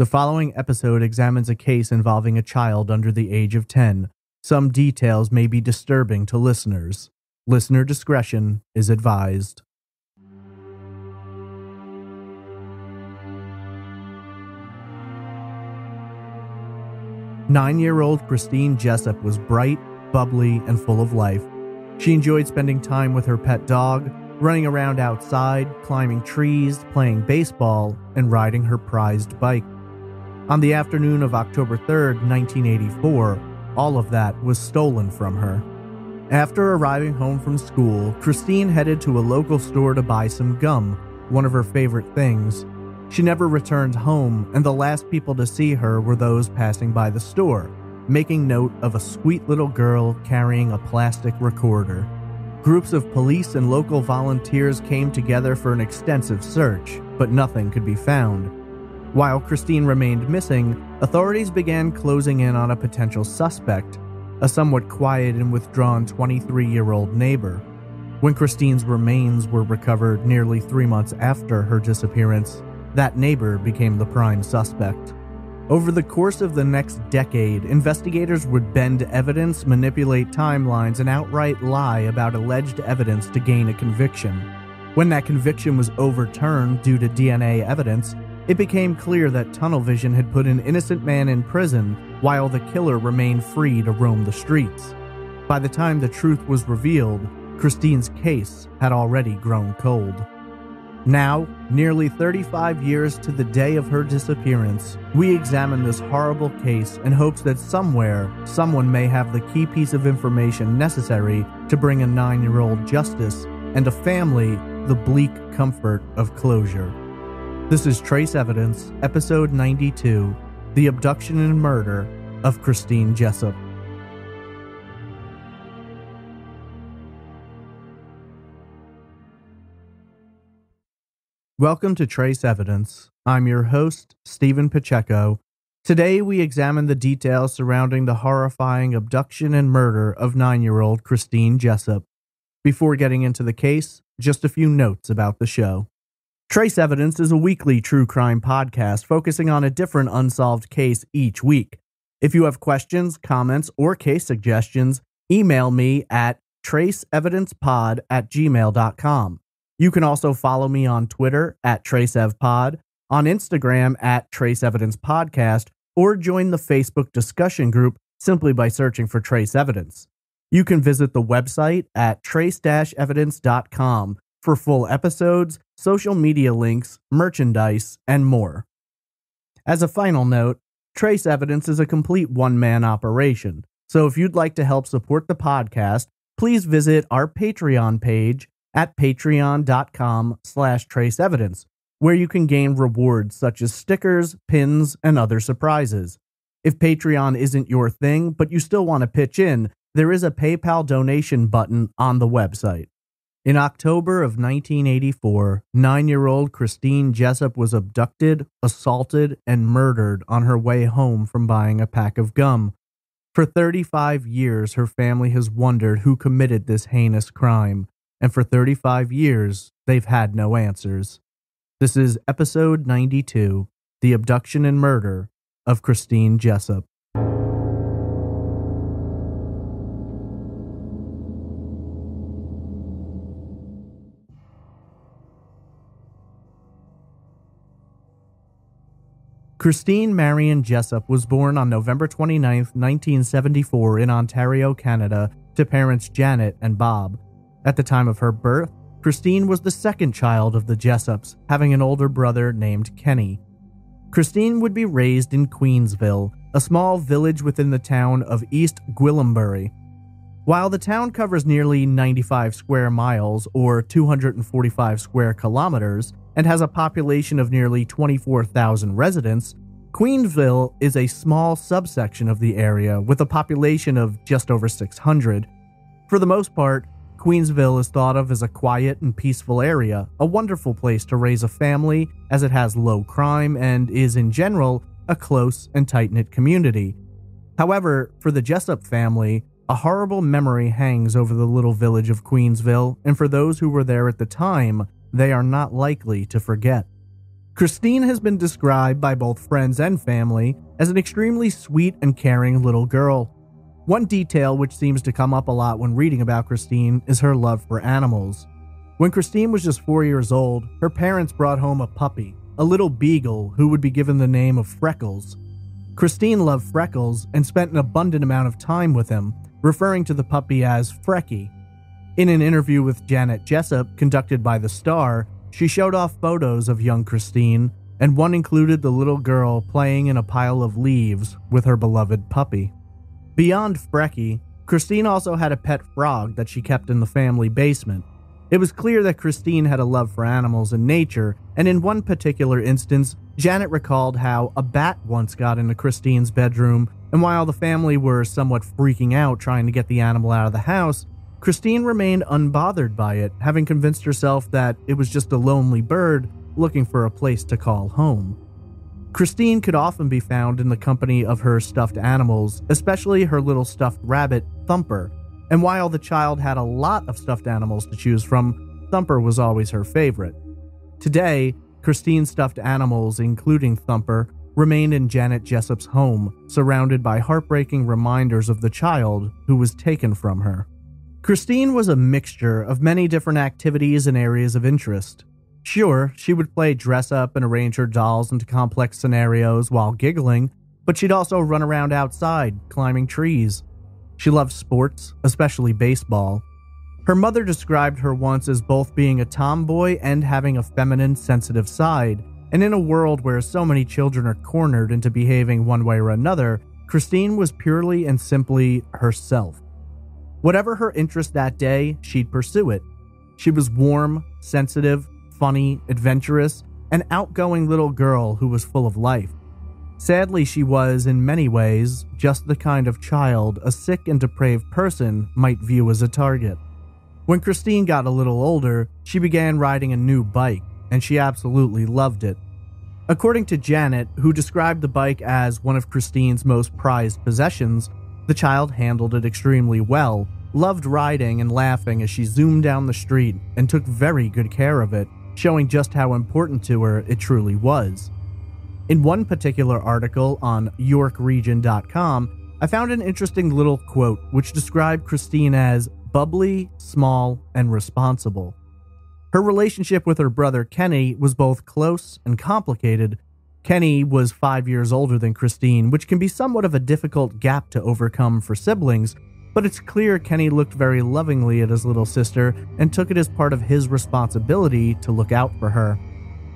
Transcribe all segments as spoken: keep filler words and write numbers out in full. The following episode examines a case involving a child under the age of ten. Some details may be disturbing to listeners. Listener discretion is advised. Nine-year-old Christine Jessop was bright, bubbly, and full of life. She enjoyed spending time with her pet dog, running around outside, climbing trees, playing baseball, and riding her prized bike. On the afternoon of October third, nineteen eighty-four, all of that was stolen from her. After arriving home from school, Christine headed to a local store to buy some gum, one of her favorite things. She never returned home, and the last people to see her were those passing by the store, making note of a sweet little girl carrying a plastic recorder. Groups of police and local volunteers came together for an extensive search, but nothing could be found. While Christine remained missing, authorities began closing in on a potential suspect, a somewhat quiet and withdrawn twenty-three-year-old neighbor. When Christine's remains were recovered nearly three months after her disappearance, that neighbor became the prime suspect. Over the course of the next decade, investigators would bend evidence, manipulate timelines, and outright lie about alleged evidence to gain a conviction. When that conviction was overturned due to D N A evidence, it became clear that tunnel vision had put an innocent man in prison while the killer remained free to roam the streets. By the time the truth was revealed, Christine's case had already grown cold. Now, nearly thirty-five years to the day of her disappearance, we examine this horrible case in hopes that somewhere, someone may have the key piece of information necessary to bring a nine-year-old justice and a family the bleak comfort of closure. This is Trace Evidence, Episode ninety-two, The Abduction and Murder of Christine Jessop. Welcome to Trace Evidence. I'm your host, Stephen Pacheco. Today we examine the details surrounding the horrifying abduction and murder of nine-year-old Christine Jessop. Before getting into the case, just a few notes about the show. Trace Evidence is a weekly true crime podcast focusing on a different unsolved case each week. If you have questions, comments, or case suggestions, email me at trace evidence pod at gmail dot com. You can also follow me on Twitter at TraceEvPod, on Instagram at TraceEvidencePodcast, or join the Facebook discussion group simply by searching for Trace Evidence. You can visit the website at trace dash evidence dot com for full episodes, social media links, merchandise, and more. As a final note, Trace Evidence is a complete one-man operation, so if you'd like to help support the podcast, please visit our Patreon page at patreon dot com slash trace evidence, where you can gain rewards such as stickers, pins, and other surprises. If Patreon isn't your thing, but you still want to pitch in, there is a PayPal donation button on the website. In October of nineteen eighty-four, nine-year-old Christine Jessop was abducted, assaulted, and murdered on her way home from buying a pack of gum. For thirty-five years, her family has wondered who committed this heinous crime, and for thirty-five years, they've had no answers. This is Episode ninety-two, The Abduction and Murder of Christine Jessop. Christine Marion Jessop was born on November twenty-ninth, nineteen seventy-four in Ontario, Canada, to parents Janet and Bob. At the time of her birth, Christine was the second child of the Jessops, having an older brother named Kenny. Christine would be raised in Queensville, a small village within the town of East Gwillimbury. While the town covers nearly ninety-five square miles or two hundred forty-five square kilometers, and has a population of nearly twenty-four thousand residents, Queensville is a small subsection of the area with a population of just over six hundred. For the most part, Queensville is thought of as a quiet and peaceful area, a wonderful place to raise a family as it has low crime and is, in general, a close and tight-knit community. However, for the Jessop family, a horrible memory hangs over the little village of Queensville, and for those who were there at the time, they are not likely to forget. Christine has been described by both friends and family as an extremely sweet and caring little girl. One detail which seems to come up a lot when reading about Christine is her love for animals. When Christine was just four years old, her parents brought home a puppy, a little beagle who would be given the name of Freckles. Christine loved Freckles and spent an abundant amount of time with him, referring to the puppy as Frecky. In an interview with Janet Jessop, conducted by The Star, she showed off photos of young Christine, and one included the little girl playing in a pile of leaves with her beloved puppy. Beyond Frecky, Christine also had a pet frog that she kept in the family basement. It was clear that Christine had a love for animals and nature, and in one particular instance, Janet recalled how a bat once got into Christine's bedroom, and while the family were somewhat freaking out trying to get the animal out of the house, Christine remained unbothered by it, having convinced herself that it was just a lonely bird looking for a place to call home. Christine could often be found in the company of her stuffed animals, especially her little stuffed rabbit, Thumper, and while the child had a lot of stuffed animals to choose from, Thumper was always her favorite. Today, Christine's stuffed animals, including Thumper, remain in Janet Jessop's home, surrounded by heartbreaking reminders of the child who was taken from her. Christine was a mixture of many different activities and areas of interest. Sure, she would play dress-up and arrange her dolls into complex scenarios while giggling, but she'd also run around outside, climbing trees. She loved sports, especially baseball. Her mother described her once as both being a tomboy and having a feminine, sensitive side, and in a world where so many children are cornered into behaving one way or another, Christine was purely and simply herself. Whatever her interest that day, she'd pursue it. She was warm, sensitive, funny, adventurous, an outgoing little girl who was full of life. Sadly, she was, in many ways, just the kind of child a sick and depraved person might view as a target. When Christine got a little older, she began riding a new bike, and she absolutely loved it. According to Janet, who described the bike as one of Christine's most prized possessions, the child handled it extremely well, loved riding and laughing as she zoomed down the street, and took very good care of it, showing just how important to her it truly was. In one particular article on York Region dot com, I found an interesting little quote which described Christine as bubbly, small, and responsible. Her relationship with her brother Kenny was both close and complicated. Kenny was five years older than Christine, which can be somewhat of a difficult gap to overcome for siblings, but it's clear Kenny looked very lovingly at his little sister and took it as part of his responsibility to look out for her.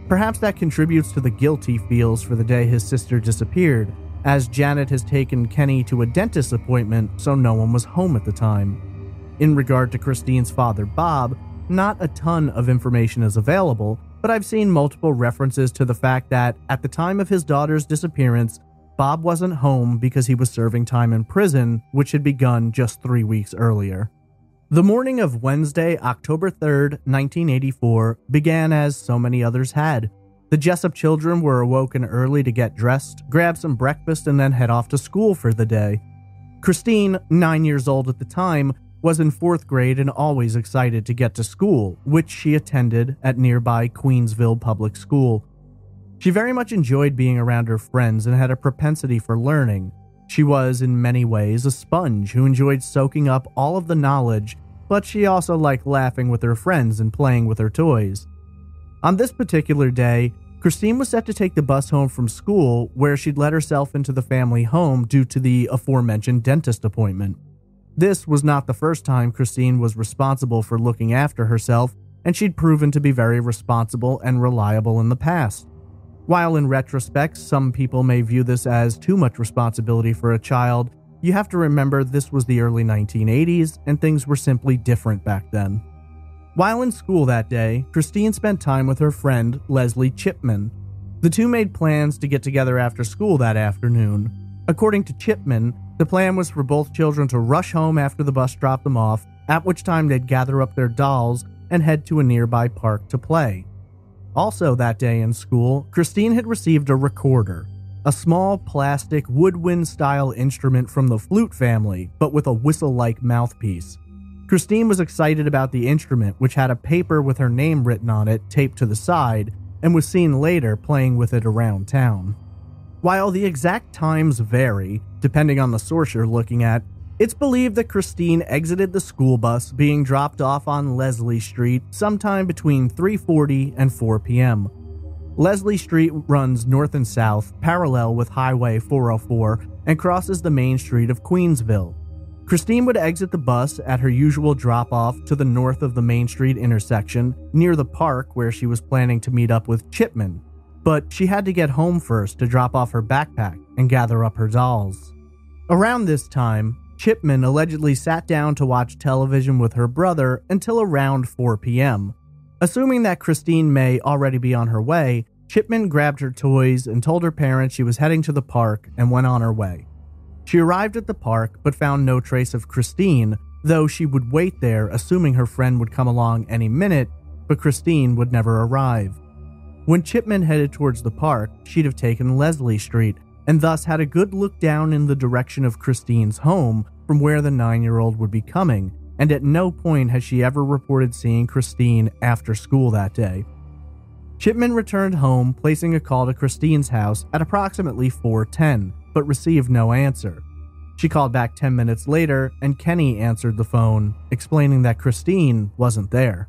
Perhaps that contributes to the guilt he feels for the day his sister disappeared, as Janet has taken Kenny to a dentist appointment so no one was home at the time. In regard to Christine's father, Bob, not a ton of information is available, but I've seen multiple references to the fact that, at the time of his daughter's disappearance, Bob wasn't home because he was serving time in prison, which had begun just three weeks earlier. The morning of Wednesday, October third, nineteen eighty-four, began as so many others had. The Jessop children were awoken early to get dressed, grab some breakfast, and then head off to school for the day. Christine, nine years old at the time, was in fourth grade and always excited to get to school, which she attended at nearby Queensville Public School. She very much enjoyed being around her friends and had a propensity for learning. She was, in many ways, a sponge who enjoyed soaking up all of the knowledge, but she also liked laughing with her friends and playing with her toys. On this particular day, Christine was set to take the bus home from school, where she'd let herself into the family home due to the aforementioned dentist appointment. This was not the first time Christine was responsible for looking after herself, and she'd proven to be very responsible and reliable in the past. While in retrospect, some people may view this as too much responsibility for a child, you have to remember this was the early nineteen eighties, and things were simply different back then. While in school that day, Christine spent time with her friend, Leslie Chipman. The two made plans to get together after school that afternoon. According to Chipman, the plan was for both children to rush home after the bus dropped them off, at which time they'd gather up their dolls and head to a nearby park to play. Also that day in school, Christine had received a recorder, a small plastic woodwind-style instrument from the flute family, but with a whistle-like mouthpiece. Christine was excited about the instrument, which had a paper with her name written on it taped to the side, and was seen later playing with it around town. While the exact times vary, depending on the source you're looking at, it's believed that Christine exited the school bus being dropped off on Leslie Street sometime between three forty and four p m Leslie Street runs north and south, parallel with Highway four oh four, and crosses the main street of Queensville. Christine would exit the bus at her usual drop-off to the north of the Main Street intersection, near the park where she was planning to meet up with Chipman, but she had to get home first to drop off her backpack and gather up her dolls. Around this time, Chipman allegedly sat down to watch television with her brother until around four p m Assuming that Christine may already be on her way, Chipman grabbed her toys and told her parents she was heading to the park and went on her way. She arrived at the park but found no trace of Christine, though she would wait there assuming her friend would come along any minute, but Christine would never arrive. When Chipman headed towards the park, she'd have taken Leslie Street and thus had a good look down in the direction of Christine's home from where the nine-year-old would be coming, and at no point has she ever reported seeing Christine after school that day. Chipman returned home, placing a call to Christine's house at approximately four ten, but received no answer. She called back ten minutes later, and Kenny answered the phone, explaining that Christine wasn't there.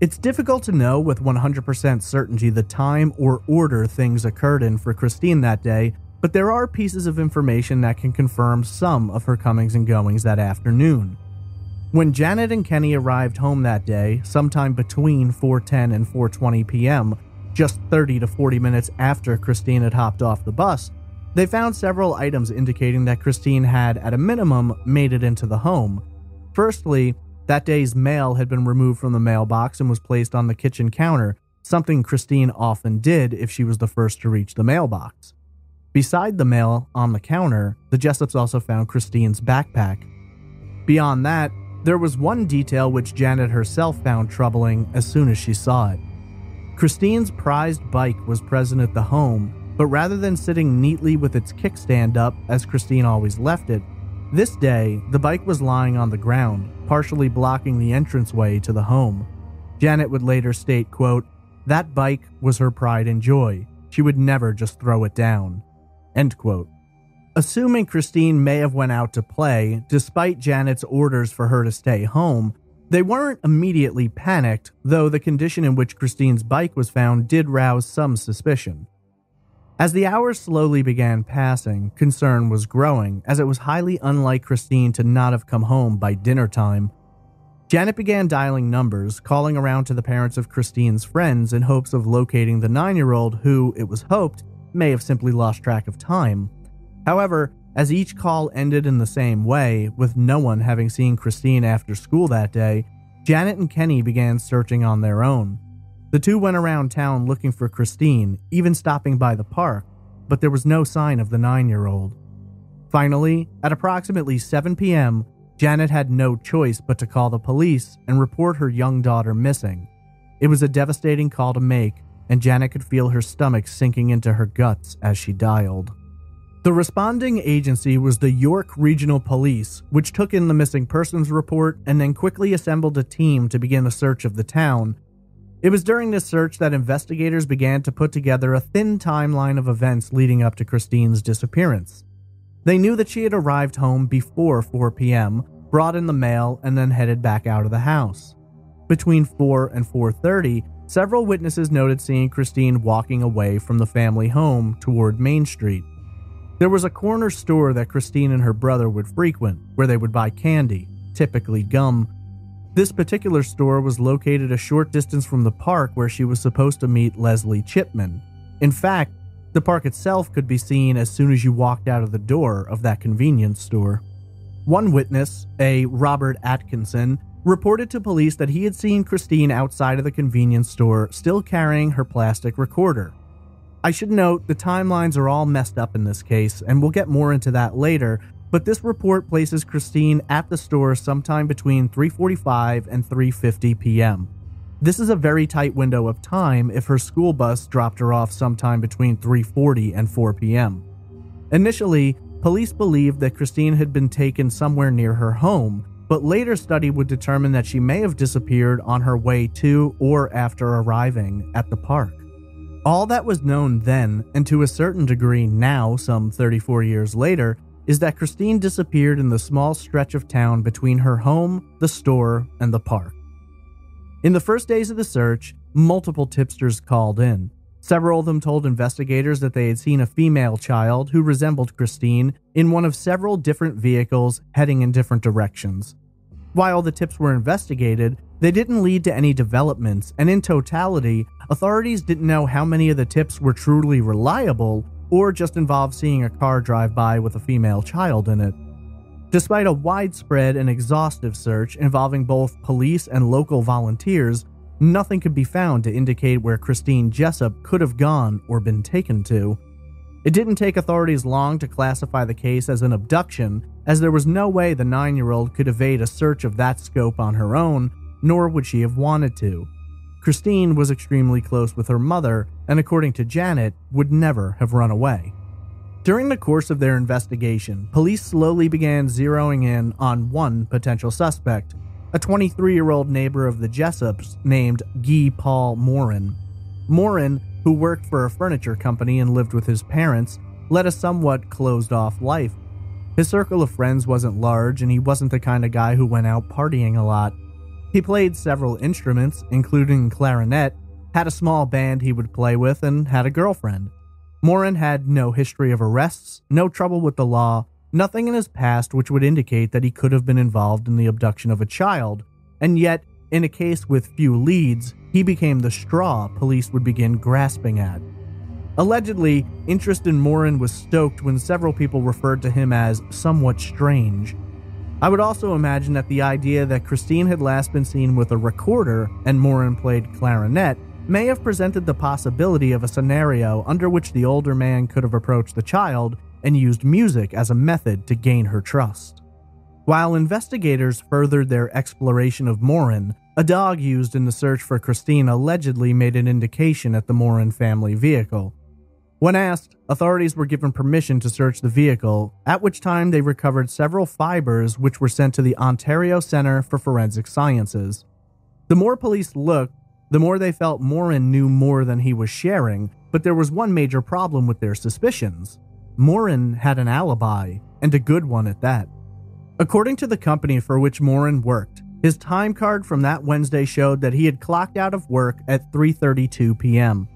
It's difficult to know with one hundred percent certainty the time or order things occurred in for Christine that day, but there are pieces of information that can confirm some of her comings and goings that afternoon. When Janet and Kenny arrived home that day, sometime between four ten and four twenty p m, just thirty to forty minutes after Christine had hopped off the bus, they found several items indicating that Christine had, at a minimum, made it into the home. Firstly, that day's mail had been removed from the mailbox and was placed on the kitchen counter, something Christine often did if she was the first to reach the mailbox. Beside the mail, on the counter, the Jessops also found Christine's backpack. Beyond that, there was one detail which Janet herself found troubling as soon as she saw it. Christine's prized bike was present at the home, but rather than sitting neatly with its kickstand up, as Christine always left it, this day, the bike was lying on the ground, partially blocking the entranceway to the home. Janet would later state, quote, "That bike was her pride and joy. She would never just throw it down," end quote. Assuming Christine may have went out to play, despite Janet's orders for her to stay home, they weren't immediately panicked, though the condition in which Christine's bike was found did rouse some suspicion. As the hours slowly began passing, concern was growing, as it was highly unlike Christine to not have come home by dinner time. Janet began dialing numbers, calling around to the parents of Christine's friends in hopes of locating the nine-year-old who, it was hoped, may have simply lost track of time. However, as each call ended in the same way, with no one having seen Christine after school that day, Janet and Kenny began searching on their own. The two went around town looking for Christine, even stopping by the park, but there was no sign of the nine-year-old. Finally, at approximately seven p m, Janet had no choice but to call the police and report her young daughter missing. It was a devastating call to make, and Janet could feel her stomach sinking into her guts as she dialed. The responding agency was the York Regional Police, which took in the missing persons report and then quickly assembled a team to begin a search of the town. It was during this search that investigators began to put together a thin timeline of events leading up to Christine's disappearance. They knew that she had arrived home before four p m, brought in the mail, and then headed back out of the house. Between four and four thirty, several witnesses noted seeing Christine walking away from the family home toward Main Street. There was a corner store that Christine and her brother would frequent, where they would buy candy, typically gum. This particular store was located a short distance from the park where she was supposed to meet Leslie Chipman. In fact, the park itself could be seen as soon as you walked out of the door of that convenience store. One witness, a Robert Atkinson, reported to police that he had seen Christine outside of the convenience store, still carrying her plastic recorder. I should note, the timelines are all messed up in this case, and we'll get more into that later, but this report places Christine at the store sometime between three forty-five and three fifty p m This is a very tight window of time if her school bus dropped her off sometime between three forty and four p m Initially, police believed that Christine had been taken somewhere near her home, but later study would determine that she may have disappeared on her way to or after arriving at the park. All that was known then, and to a certain degree now, some thirty-four years later, is that Christine disappeared in the small stretch of town between her home, the store, and the park. In the first days of the search, multiple tipsters called in. Several of them told investigators that they had seen a female child who resembled Christine in one of several different vehicles heading in different directions. While the tips were investigated, they didn't lead to any developments, and in totality, authorities didn't know how many of the tips were truly reliable or just involved seeing a car drive by with a female child in it. Despite a widespread and exhaustive search involving both police and local volunteers, nothing could be found to indicate where Christine Jessop could have gone or been taken to. It didn't take authorities long to classify the case as an abduction, as there was no way the nine-year-old could evade a search of that scope on her own, nor would she have wanted to. Christine was extremely close with her mother, and according to Janet, would never have run away. During the course of their investigation, police slowly began zeroing in on one potential suspect, a twenty-three-year-old neighbor of the Jessops named Guy Paul Morin. Morin, who worked for a furniture company and lived with his parents, led a somewhat closed-off life. His circle of friends wasn't large, and he wasn't the kind of guy who went out partying a lot. He played several instruments, including clarinet, had a small band he would play with, and had a girlfriend. Morin had no history of arrests, no trouble with the law, nothing in his past which would indicate that he could have been involved in the abduction of a child, and yet, in a case with few leads, he became the straw police would begin grasping at. Allegedly, interest in Morin was stoked when several people referred to him as somewhat strange. I would also imagine that the idea that Christine had last been seen with a recorder and Morin played clarinet may have presented the possibility of a scenario under which the older man could have approached the child and used music as a method to gain her trust. While investigators furthered their exploration of Morin, a dog used in the search for Christine allegedly made an indication at the Morin family vehicle. When asked, authorities were given permission to search the vehicle, at which time they recovered several fibers which were sent to the Ontario Center for Forensic Sciences. The more police looked, the more they felt Morin knew more than he was sharing, but there was one major problem with their suspicions. Morin had an alibi, and a good one at that. According to the company for which Morin worked, his time card from that Wednesday showed that he had clocked out of work at three thirty-two p.m.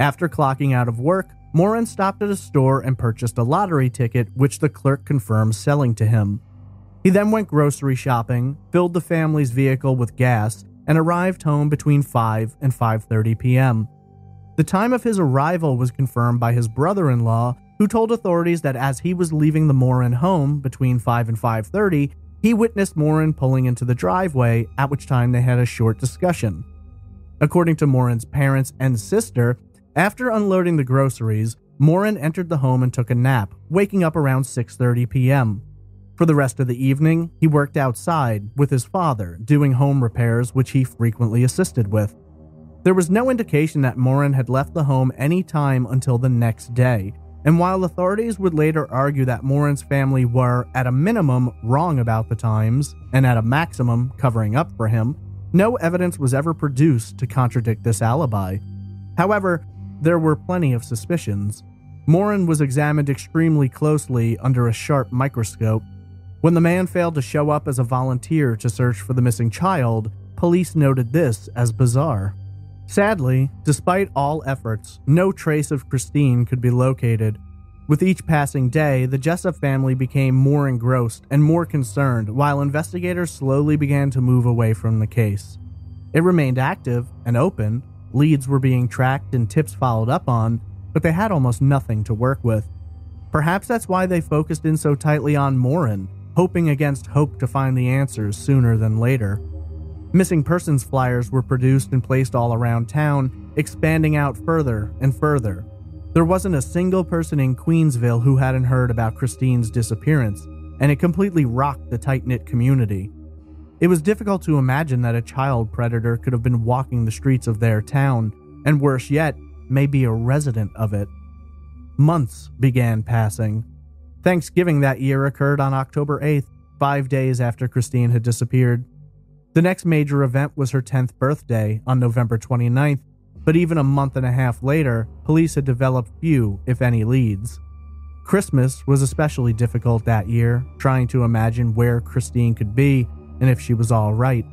After clocking out of work, Morin stopped at a store and purchased a lottery ticket, which the clerk confirmed selling to him. He then went grocery shopping, filled the family's vehicle with gas, and arrived home between five and five thirty p.m. The time of his arrival was confirmed by his brother-in-law, who told authorities that as he was leaving the Morin home between five and five thirty, he witnessed Morin pulling into the driveway, at which time they had a short discussion. According to Morin's parents and sister, after unloading the groceries, Morin entered the home and took a nap, waking up around six thirty p.m. For the rest of the evening, he worked outside with his father, doing home repairs which he frequently assisted with. There was no indication that Morin had left the home any time until the next day, and while authorities would later argue that Morin's family were, at a minimum, wrong about the times, and at a maximum, covering up for him, no evidence was ever produced to contradict this alibi. However, there were plenty of suspicions. Morin was examined extremely closely under a sharp microscope. When the man failed to show up as a volunteer to search for the missing child, police noted this as bizarre. Sadly, despite all efforts, no trace of Christine could be located. With each passing day, the Jessop family became more engrossed and more concerned, while investigators slowly began to move away from the case. It remained active and open, leads were being tracked and tips followed up on, but they had almost nothing to work with. Perhaps that's why they focused in so tightly on Morin, hoping against hope to find the answers sooner than later. Missing persons flyers were produced and placed all around town, expanding out further and further. There wasn't a single person in Queensville who hadn't heard about Christine's disappearance, and it completely rocked the tight-knit community. It was difficult to imagine that a child predator could have been walking the streets of their town, and worse yet, may be a resident of it. Months began passing. Thanksgiving that year occurred on October eighth, five days after Christine had disappeared. The next major event was her tenth birthday on November twenty-ninth, but even a month and a half later, police had developed few, if any, leads. Christmas was especially difficult that year, trying to imagine where Christine could be and if she was all right.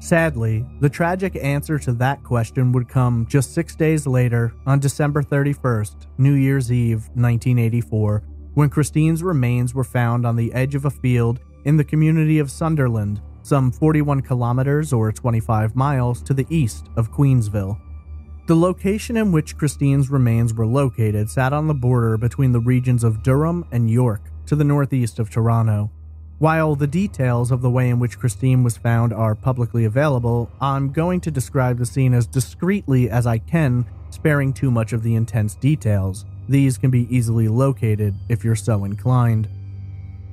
Sadly, the tragic answer to that question would come just six days later, on December thirty-first, New Year's Eve, nineteen eighty-four, when Christine's remains were found on the edge of a field in the community of Sunderland, some forty-one kilometers or twenty-five miles to the east of Queensville. The location in which Christine's remains were located sat on the border between the regions of Durham and York, to the northeast of Toronto. While the details of the way in which Christine was found are publicly available, I'm going to describe the scene as discreetly as I can, sparing too much of the intense details. These can be easily located if you're so inclined.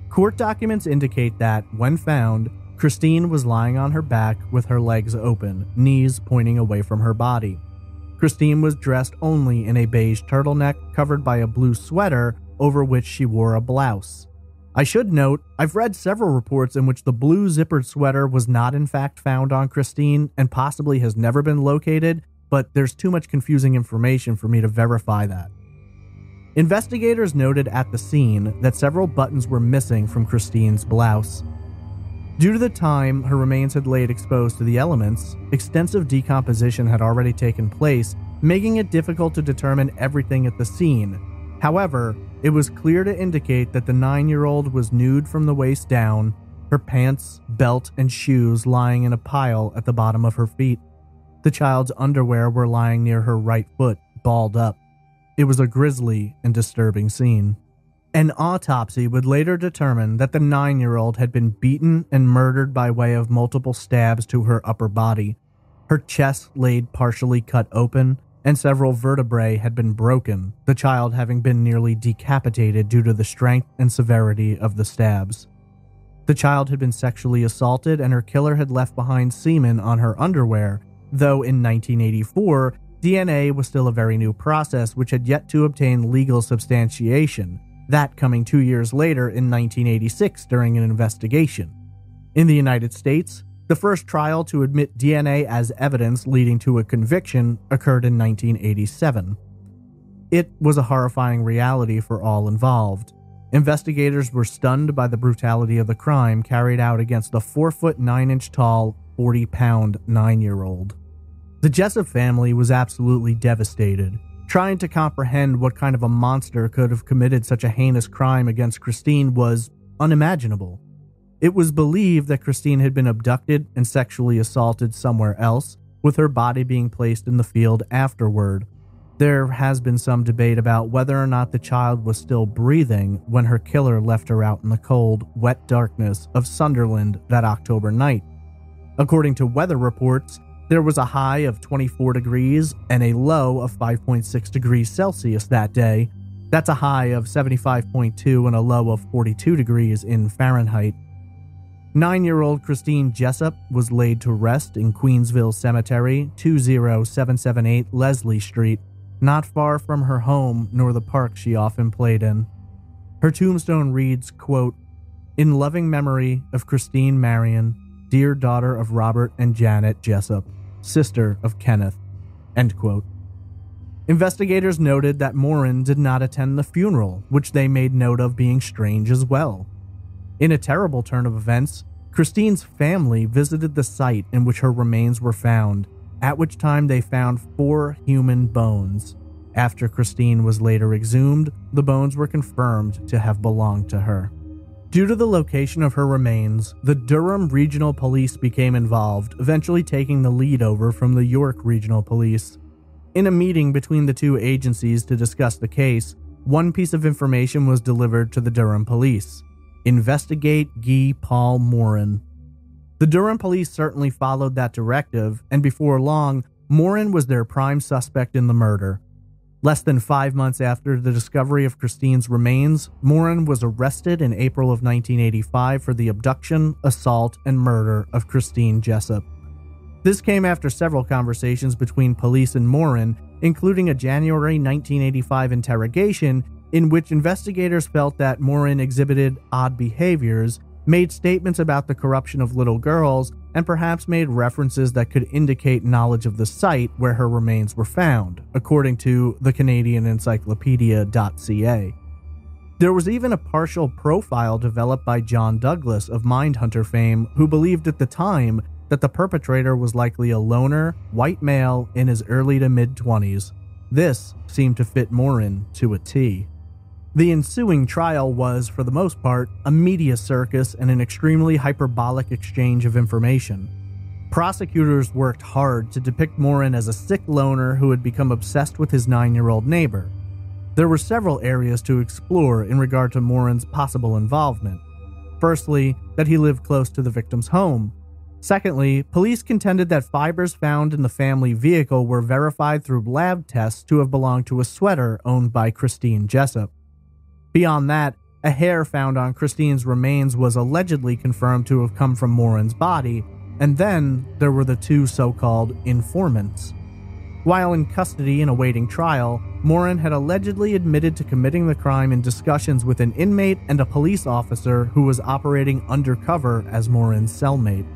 Court documents indicate that, when found, Christine was lying on her back with her legs open, knees pointing away from her body. Christine was dressed only in a beige turtleneck covered by a blue sweater over which she wore a blouse. I should note, I've read several reports in which the blue zippered sweater was not in fact found on Christine and possibly has never been located, but there's too much confusing information for me to verify that. Investigators noted at the scene that several buttons were missing from Christine's blouse. Due to the time her remains had laid exposed to the elements, extensive decomposition had already taken place, making it difficult to determine everything at the scene. However, it was clear to indicate that the nine-year-old was nude from the waist down, her pants, belt, and shoes lying in a pile at the bottom of her feet. The child's underwear were lying near her right foot, balled up. It was a grisly and disturbing scene. An autopsy would later determine that the nine-year-old had been beaten and murdered by way of multiple stabs to her upper body. Her chest laid partially cut open, and several vertebrae had been broken, the child having been nearly decapitated due to the strength and severity of the stabs. The child had been sexually assaulted, and her killer had left behind semen on her underwear, though in nineteen eighty-four, D N A was still a very new process which had yet to obtain legal substantiation. That coming two years later in nineteen eighty-six during an investigation. In the United States, the first trial to admit D N A as evidence leading to a conviction occurred in nineteen eighty-seven. It was a horrifying reality for all involved. Investigators were stunned by the brutality of the crime carried out against a four foot nine inch tall, forty pound nine-year-old. The Jessop family was absolutely devastated. Trying to comprehend what kind of a monster could have committed such a heinous crime against Christine was unimaginable. It was believed that Christine had been abducted and sexually assaulted somewhere else, with her body being placed in the field afterward. There has been some debate about whether or not the child was still breathing when her killer left her out in the cold, wet darkness of Sunderland that October night. According to weather reports, there was a high of twenty-four degrees and a low of five point six degrees Celsius that day. That's a high of seventy-five point two and a low of forty-two degrees in Fahrenheit. Nine-year-old Christine Jessop was laid to rest in Queensville Cemetery, two oh seven seven eight Leslie Street, not far from her home nor the park she often played in. Her tombstone reads, quote, "In loving memory of Christine Marion, dear daughter of Robert and Janet Jessop, sister of Kenneth," end quote. Investigators noted that Morin did not attend the funeral, which they made note of being strange as well. In a terrible turn of events, Christine's family visited the site in which her remains were found, at which time they found four human bones. After Christine was later exhumed, the bones were confirmed to have belonged to her. Due to the location of her remains, the Durham Regional Police became involved, eventually taking the lead over from the York Regional Police. In a meeting between the two agencies to discuss the case, one piece of information was delivered to the Durham Police: investigate Guy Paul Morin. The Durham Police certainly followed that directive, and before long, Morin was their prime suspect in the murder. Less than five months after the discovery of Christine's remains, Morin was arrested in April of nineteen eighty-five for the abduction, assault, and murder of Christine Jessop. This came after several conversations between police and Morin, including a January nineteen eighty-five interrogation in which investigators felt that Morin exhibited odd behaviors, made statements about the corruption of little girls, and perhaps made references that could indicate knowledge of the site where her remains were found, according to the Canadian Encyclopedia dot c a. There was even a partial profile developed by John Douglas of Mindhunter fame, who believed at the time that the perpetrator was likely a loner, white male in his early to mid-twenties. This seemed to fit Morin to a T. The ensuing trial was, for the most part, a media circus and an extremely hyperbolic exchange of information. Prosecutors worked hard to depict Morin as a sick loner who had become obsessed with his nine-year-old neighbor. There were several areas to explore in regard to Morin's possible involvement. Firstly, that he lived close to the victim's home. Secondly, police contended that fibers found in the family vehicle were verified through lab tests to have belonged to a sweater owned by Christine Jessop. Beyond that, a hair found on Christine's remains was allegedly confirmed to have come from Morin's body, and then there were the two so-called informants. While in custody and awaiting trial, Morin had allegedly admitted to committing the crime in discussions with an inmate and a police officer who was operating undercover as Morin's cellmate.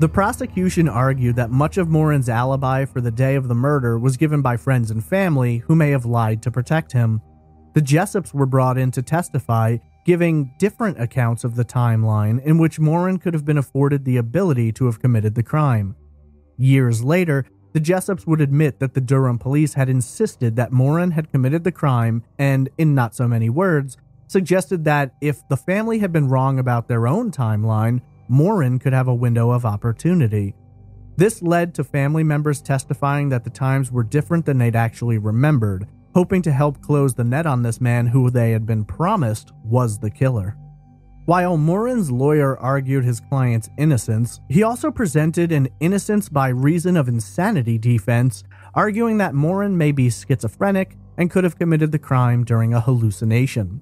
The prosecution argued that much of Morin's alibi for the day of the murder was given by friends and family who may have lied to protect him. The Jessops were brought in to testify, giving different accounts of the timeline in which Morin could have been afforded the ability to have committed the crime. Years later, the Jessops would admit that the Durham police had insisted that Morin had committed the crime and, in not so many words, suggested that if the family had been wrong about their own timeline, Morin could have a window of opportunity. This led to family members testifying that the times were different than they'd actually remembered, hoping to help close the net on this man who they had been promised was the killer. While Morin's lawyer argued his client's innocence, he also presented an innocence by reason of insanity defense, arguing that Morin may be schizophrenic and could have committed the crime during a hallucination.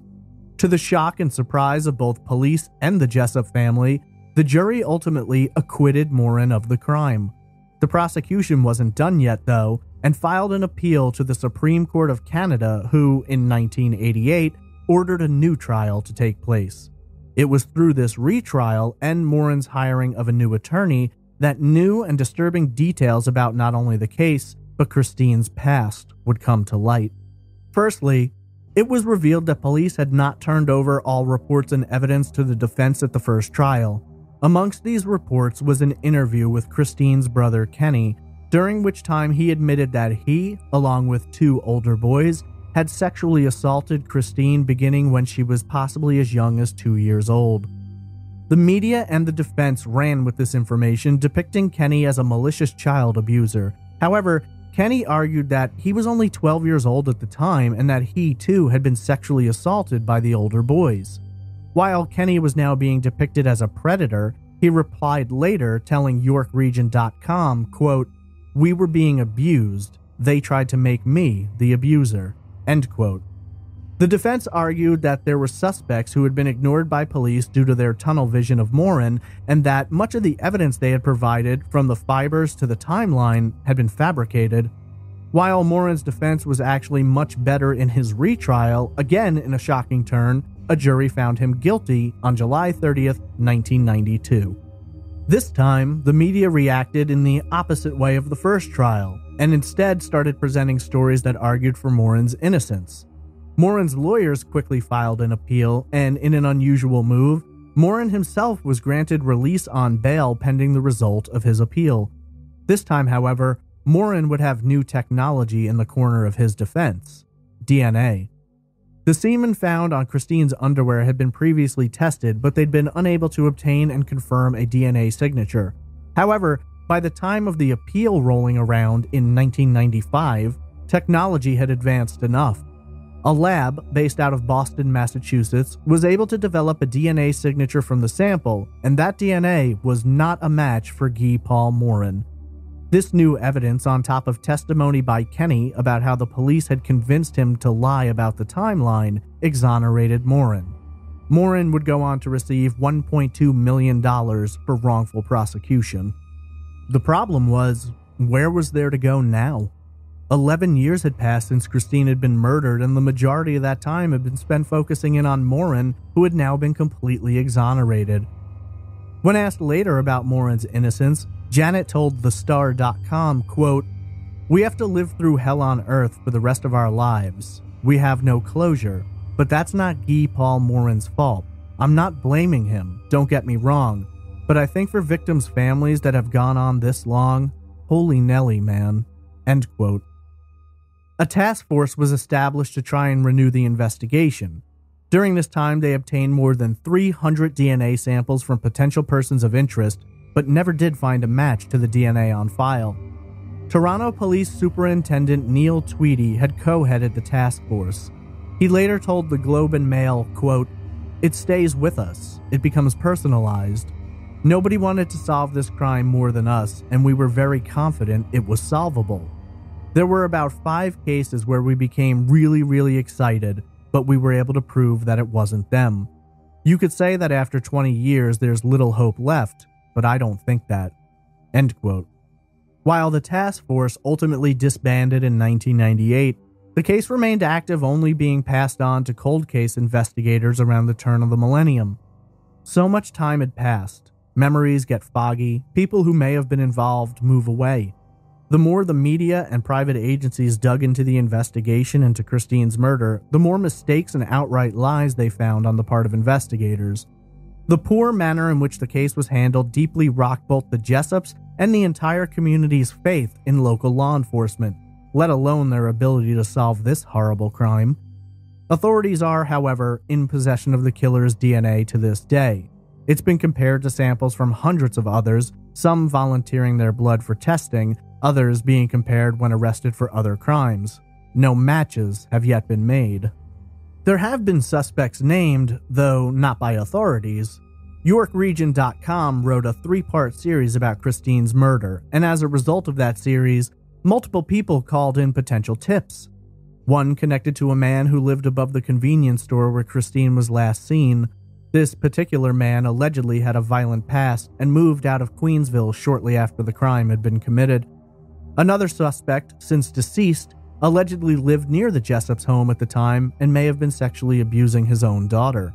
To the shock and surprise of both police and the Jessop family, the jury ultimately acquitted Morin of the crime. The prosecution wasn't done yet, though, and filed an appeal to the Supreme Court of Canada, who, in nineteen eighty-eight, ordered a new trial to take place. It was through this retrial and Morin's hiring of a new attorney that new and disturbing details about not only the case, but Christine's past would come to light. Firstly, it was revealed that police had not turned over all reports and evidence to the defense at the first trial. Amongst these reports was an interview with Christine's brother Kenny, during which time he admitted that he, along with two older boys, had sexually assaulted Christine beginning when she was possibly as young as two years old. The media and the defense ran with this information, depicting Kenny as a malicious child abuser. However, Kenny argued that he was only twelve years old at the time and that he too had been sexually assaulted by the older boys. While Kenny was now being depicted as a predator, he replied later, telling York Region dot com, quote, "We were being abused. They tried to make me the abuser," end quote. The defense argued that there were suspects who had been ignored by police due to their tunnel vision of Morin, and that much of the evidence they had provided, from the fibers to the timeline, had been fabricated. While Morin's defense was actually much better in his retrial, again in a shocking turn, a jury found him guilty on July thirtieth, nineteen ninety-two. This time, the media reacted in the opposite way of the first trial, and instead started presenting stories that argued for Morin's innocence. Morin's lawyers quickly filed an appeal, and in an unusual move, Morin himself was granted release on bail pending the result of his appeal. This time, however, Morin would have new technology in the corner of his defense: D N A. The semen found on Christine's underwear had been previously tested, but they'd been unable to obtain and confirm a D N A signature. However, by the time of the appeal rolling around in nineteen ninety-five, technology had advanced enough. A lab based out of Boston, Massachusetts, was able to develop a D N A signature from the sample, and that D N A was not a match for Guy Paul Morin. This new evidence, on top of testimony by Kenny about how the police had convinced him to lie about the timeline, exonerated Morin. Morin would go on to receive one point two million dollars for wrongful prosecution. The problem was, where was there to go now? Eleven years had passed since Christine had been murdered, and the majority of that time had been spent focusing in on Morin, who had now been completely exonerated. When asked later about Morin's innocence, Janet told the star dot com, quote, "We have to live through hell on earth for the rest of our lives. We have no closure, but that's not Guy Paul Morin's fault. I'm not blaming him, don't get me wrong, but I think for victims' families that have gone on this long, holy Nelly, man," end quote. A task force was established to try and renew the investigation. During this time, they obtained more than three hundred D N A samples from potential persons of interest, but never did find a match to the D N A on file. Toronto Police Superintendent Neil Tweedy had co-headed the task force. He later told the Globe and Mail, quote, "It stays with us. It becomes personalized. Nobody wanted to solve this crime more than us, and we were very confident it was solvable. There were about five cases where we became really, really excited, but we were able to prove that it wasn't them. You could say that after twenty years there's little hope left, but I don't think that," end quote. While the task force ultimately disbanded in nineteen ninety-eight, the case remained active, only being passed on to cold case investigators around the turn of the millennium. So much time had passed. Memories get foggy. People who may have been involved move away. The more the media and private agencies dug into the investigation into Christine's murder, the more mistakes and outright lies they found on the part of investigators. The poor manner in which the case was handled deeply rocked both the Jessops and the entire community's faith in local law enforcement, let alone their ability to solve this horrible crime. Authorities are, however, in possession of the killer's D N A to this day. It's been compared to samples from hundreds of others, some volunteering their blood for testing, others being compared when arrested for other crimes. No matches have yet been made. There have been suspects named, though not by authorities. York Region dot com wrote a three-part series about Christine's murder, and as a result of that series, multiple people called in potential tips. One connected to a man who lived above the convenience store where Christine was last seen. This particular man allegedly had a violent past and moved out of Queensville shortly after the crime had been committed. Another suspect, since deceased, allegedly lived near the Jessop's home at the time and may have been sexually abusing his own daughter.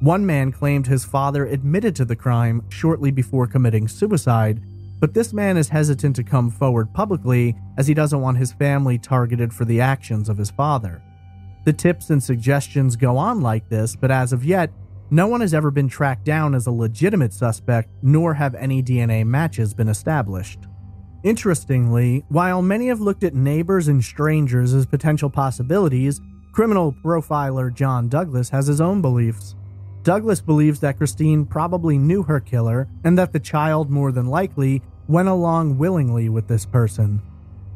One man claimed his father admitted to the crime shortly before committing suicide, but this man is hesitant to come forward publicly as he doesn't want his family targeted for the actions of his father. The tips and suggestions go on like this, but as of yet, no one has ever been tracked down as a legitimate suspect, nor have any D N A matches been established. Interestingly, while many have looked at neighbors and strangers as potential possibilities, criminal profiler John Douglas has his own beliefs. Douglas believes that Christine probably knew her killer and that the child, more than likely, went along willingly with this person.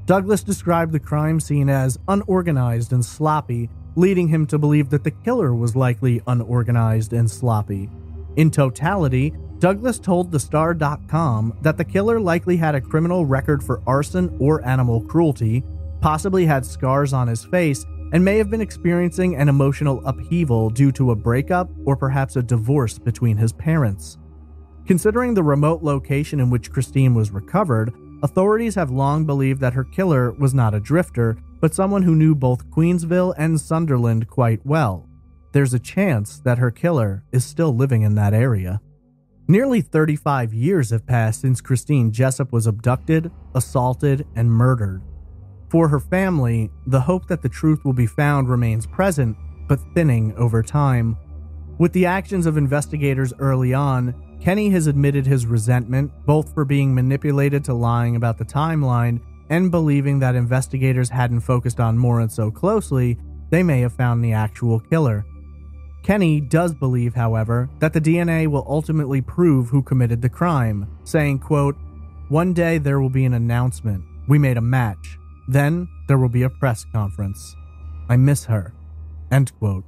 Douglas described the crime scene as unorganized and sloppy, leading him to believe that the killer was likely unorganized and sloppy. In totality, Douglas told the star dot com that the killer likely had a criminal record for arson or animal cruelty, possibly had scars on his face, and may have been experiencing an emotional upheaval due to a breakup or perhaps a divorce between his parents. Considering the remote location in which Christine was recovered, authorities have long believed that her killer was not a drifter, but someone who knew both Queensville and Sunderland quite well. There's a chance that her killer is still living in that area. Nearly thirty-five years have passed since Christine Jessop was abducted, assaulted, and murdered. For her family, the hope that the truth will be found remains present, but thinning over time. With the actions of investigators early on, Kenny has admitted his resentment, both for being manipulated to lying about the timeline and believing that investigators hadn't focused on Morin so closely, they may have found the actual killer. Kenny does believe, however, that the D N A will ultimately prove who committed the crime, saying, quote, "One day there will be an announcement. We made a match. Then there will be a press conference. I miss her," end quote.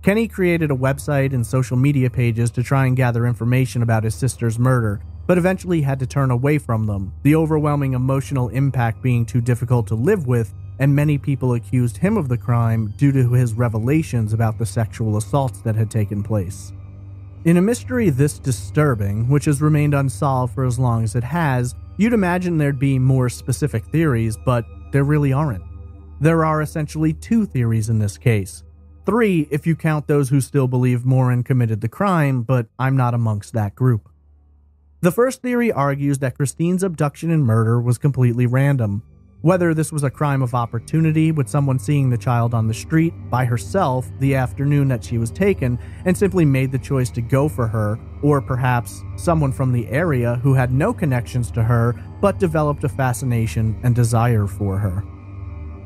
Kenny created a website and social media pages to try and gather information about his sister's murder, but eventually had to turn away from them, the overwhelming emotional impact being too difficult to live with, and many people accused him of the crime due to his revelations about the sexual assaults that had taken place. In a mystery this disturbing, which has remained unsolved for as long as it has, you'd imagine there'd be more specific theories, but there really aren't. There are essentially two theories in this case. Three, if you count those who still believe Morin committed the crime, but I'm not amongst that group. The first theory argues that Christine's abduction and murder was completely random. Whether this was a crime of opportunity, with someone seeing the child on the street by herself the afternoon that she was taken and simply made the choice to go for her, or perhaps someone from the area who had no connections to her but developed a fascination and desire for her.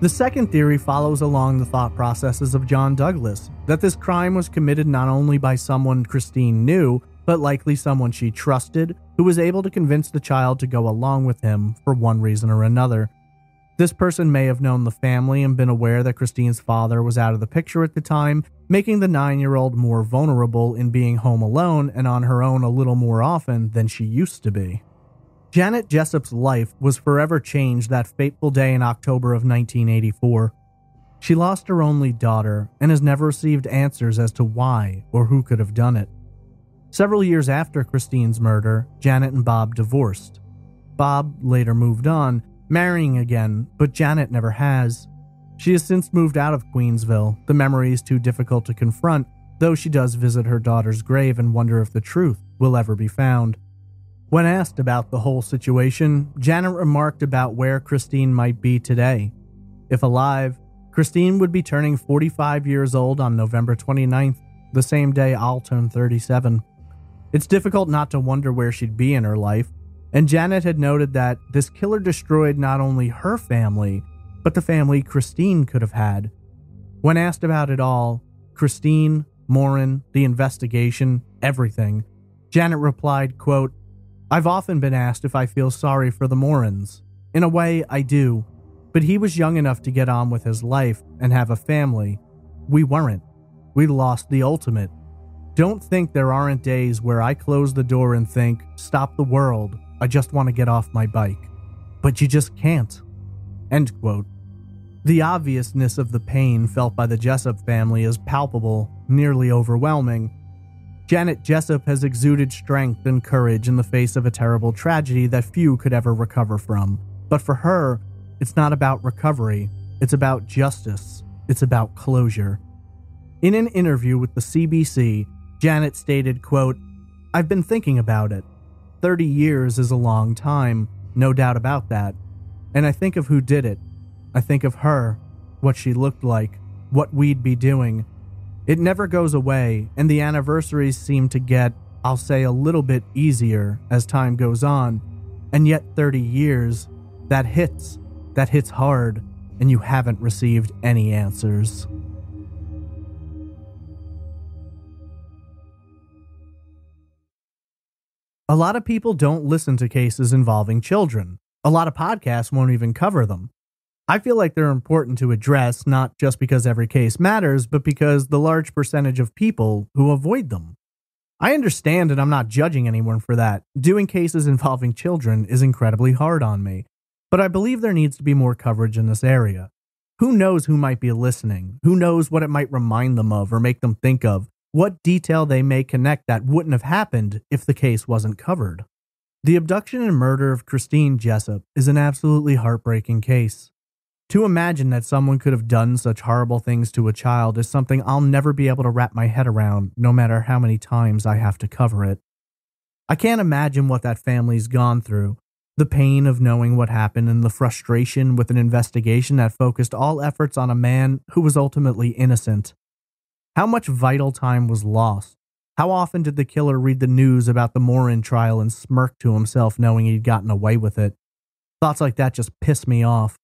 The second theory follows along the thought processes of John Douglas, that this crime was committed not only by someone Christine knew, but likely someone she trusted, who was able to convince the child to go along with him for one reason or another. This person may have known the family and been aware that Christine's father was out of the picture at the time, making the nine-year-old more vulnerable in being home alone and on her own a little more often than she used to be. Janet Jessop's life was forever changed that fateful day in October of nineteen eighty-four. She lost her only daughter and has never received answers as to why or who could have done it. Several years after Christine's murder, Janet and Bob divorced. Bob later moved on, marrying again, but Janet never has. She has since moved out of Queensville. The memory is too difficult to confront, though she does visit her daughter's grave and wonder if the truth will ever be found. When asked about the whole situation, Janet remarked about where Christine might be today. If alive, Christine would be turning forty-five years old on November twenty-ninth, the same day I'll turn thirty-seven. It's difficult not to wonder where she'd be in her life, and Janet had noted that this killer destroyed not only her family, but the family Christine could have had. When asked about it all, Christine, Morin, the investigation, everything, Janet replied, quote, "I've often been asked if I feel sorry for the Morins. In a way, I do, but he was young enough to get on with his life and have a family. We weren't. We lost the ultimate. Don't think there aren't days where I close the door and think, stop the world. I just want to get off my bike. But you just can't." End quote. The obviousness of the pain felt by the Jessop family is palpable, nearly overwhelming. Janet Jessop has exuded strength and courage in the face of a terrible tragedy that few could ever recover from. But for her, it's not about recovery. It's about justice. It's about closure. In an interview with the C B C, Janet stated, quote, "I've been thinking about it. thirty years is a long time, no doubt about that. And I think of who did it. I think of her, what she looked like, what we'd be doing. It never goes away, and the anniversaries seem to get, I'll say, a little bit easier as time goes on. And yet thirty years, that hits, that hits hard, and you haven't received any answers." A lot of people don't listen to cases involving children. A lot of podcasts won't even cover them. I feel like they're important to address, not just because every case matters, but because the large percentage of people who avoid them. I understand, and I'm not judging anyone for that. Doing cases involving children is incredibly hard on me, but I believe there needs to be more coverage in this area. Who knows who might be listening? Who knows what it might remind them of or make them think of? What detail they may connect that wouldn't have happened if the case wasn't covered. The abduction and murder of Christine Jessop is an absolutely heartbreaking case. To imagine that someone could have done such horrible things to a child is something I'll never be able to wrap my head around, no matter how many times I have to cover it. I can't imagine what that family's gone through, the pain of knowing what happened and the frustration with an investigation that focused all efforts on a man who was ultimately innocent. How much vital time was lost? How often did the killer read the news about the Morin trial and smirk to himself knowing he'd gotten away with it? Thoughts like that just piss me off.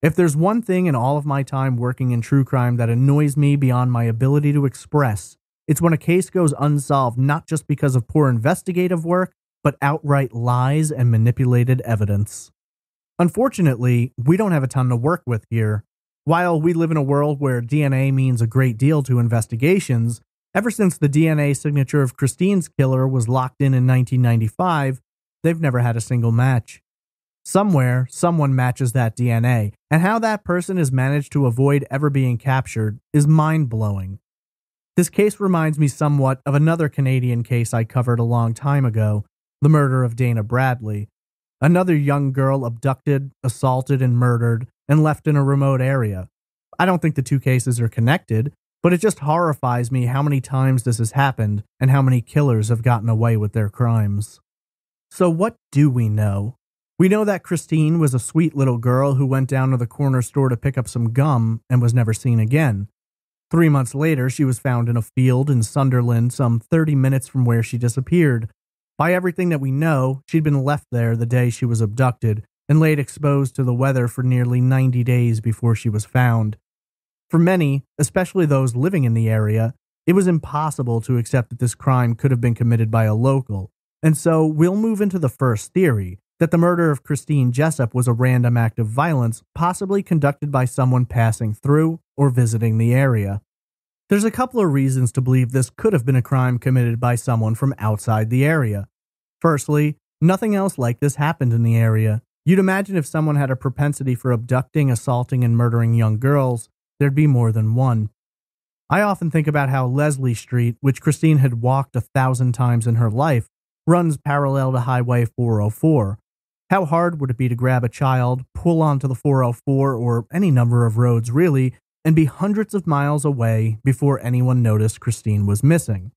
If there's one thing in all of my time working in true crime that annoys me beyond my ability to express, it's when a case goes unsolved not just because of poor investigative work, but outright lies and manipulated evidence. Unfortunately, we don't have a ton to work with here. While we live in a world where D N A means a great deal to investigations, ever since the D N A signature of Christine's killer was locked in in nineteen ninety-five, they've never had a single match. Somewhere, someone matches that D N A, and how that person has managed to avoid ever being captured is mind-blowing. This case reminds me somewhat of another Canadian case I covered a long time ago, the murder of Dana Bradley. Another young girl abducted, assaulted, and murdered, and left in a remote area. I don't think the two cases are connected, But it just horrifies me how many times this has happened and how many killers have gotten away with their crimes. So what do we know? We know that Christine was a sweet little girl who went down to the corner store to pick up some gum and was never seen again. Three months later, she was found in a field in Sunderland, some thirty minutes from where she disappeared. By everything that we know, she'd been left there the day she was abducted and laid exposed to the weather for nearly ninety days before she was found. For many, especially those living in the area, it was impossible to accept that this crime could have been committed by a local, and so we'll move into the first theory, that the murder of Christine Jessop was a random act of violence, possibly conducted by someone passing through or visiting the area. There's a couple of reasons to believe this could have been a crime committed by someone from outside the area. Firstly, nothing else like this happened in the area. You'd imagine if someone had a propensity for abducting, assaulting, and murdering young girls, there'd be more than one. I often think about how Leslie Street, which Christine had walked a thousand times in her life, runs parallel to Highway four oh four. How hard would it be to grab a child, pull onto the four oh four or any number of roads really, and be hundreds of miles away before anyone noticed Christine was missing?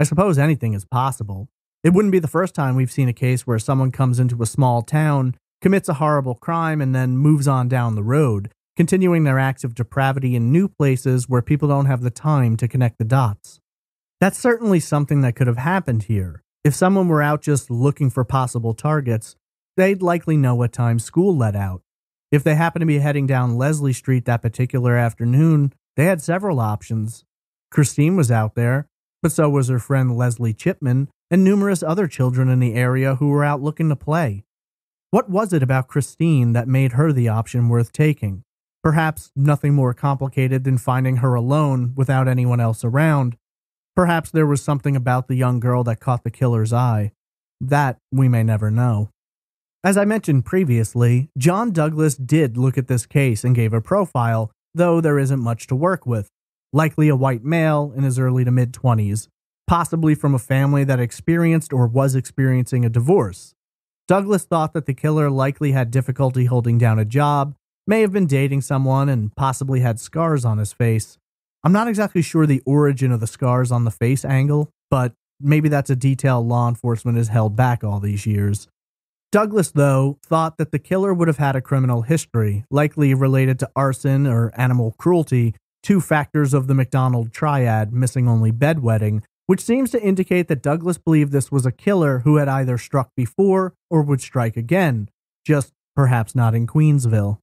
I suppose anything is possible. It wouldn't be the first time we've seen a case where someone comes into a small town, commits a horrible crime, and then moves on down the road, continuing their acts of depravity in new places where people don't have the time to connect the dots. That's certainly something that could have happened here. If someone were out just looking for possible targets, they'd likely know what time school let out. If they happened to be heading down Leslie Street that particular afternoon, they had several options. Christine was out there, but so was her friend Leslie Chipman and numerous other children in the area who were out looking to play. What was it about Christine that made her the option worth taking? Perhaps nothing more complicated than finding her alone without anyone else around. Perhaps there was something about the young girl that caught the killer's eye. That we may never know. As I mentioned previously, John Douglas did look at this case and gave a profile, though there isn't much to work with. Likely a white male in his early to mid-twenties, possibly from a family that experienced or was experiencing a divorce. Douglas thought that the killer likely had difficulty holding down a job, may have been dating someone, and possibly had scars on his face. I'm not exactly sure the origin of the scars on the face angle, but maybe that's a detail law enforcement has held back all these years. Douglas, though, thought that the killer would have had a criminal history, likely related to arson or animal cruelty, two factors of the McDonald triad, missing only bedwetting, which seems to indicate that Douglas believed this was a killer who had either struck before or would strike again, just perhaps not in Queensville.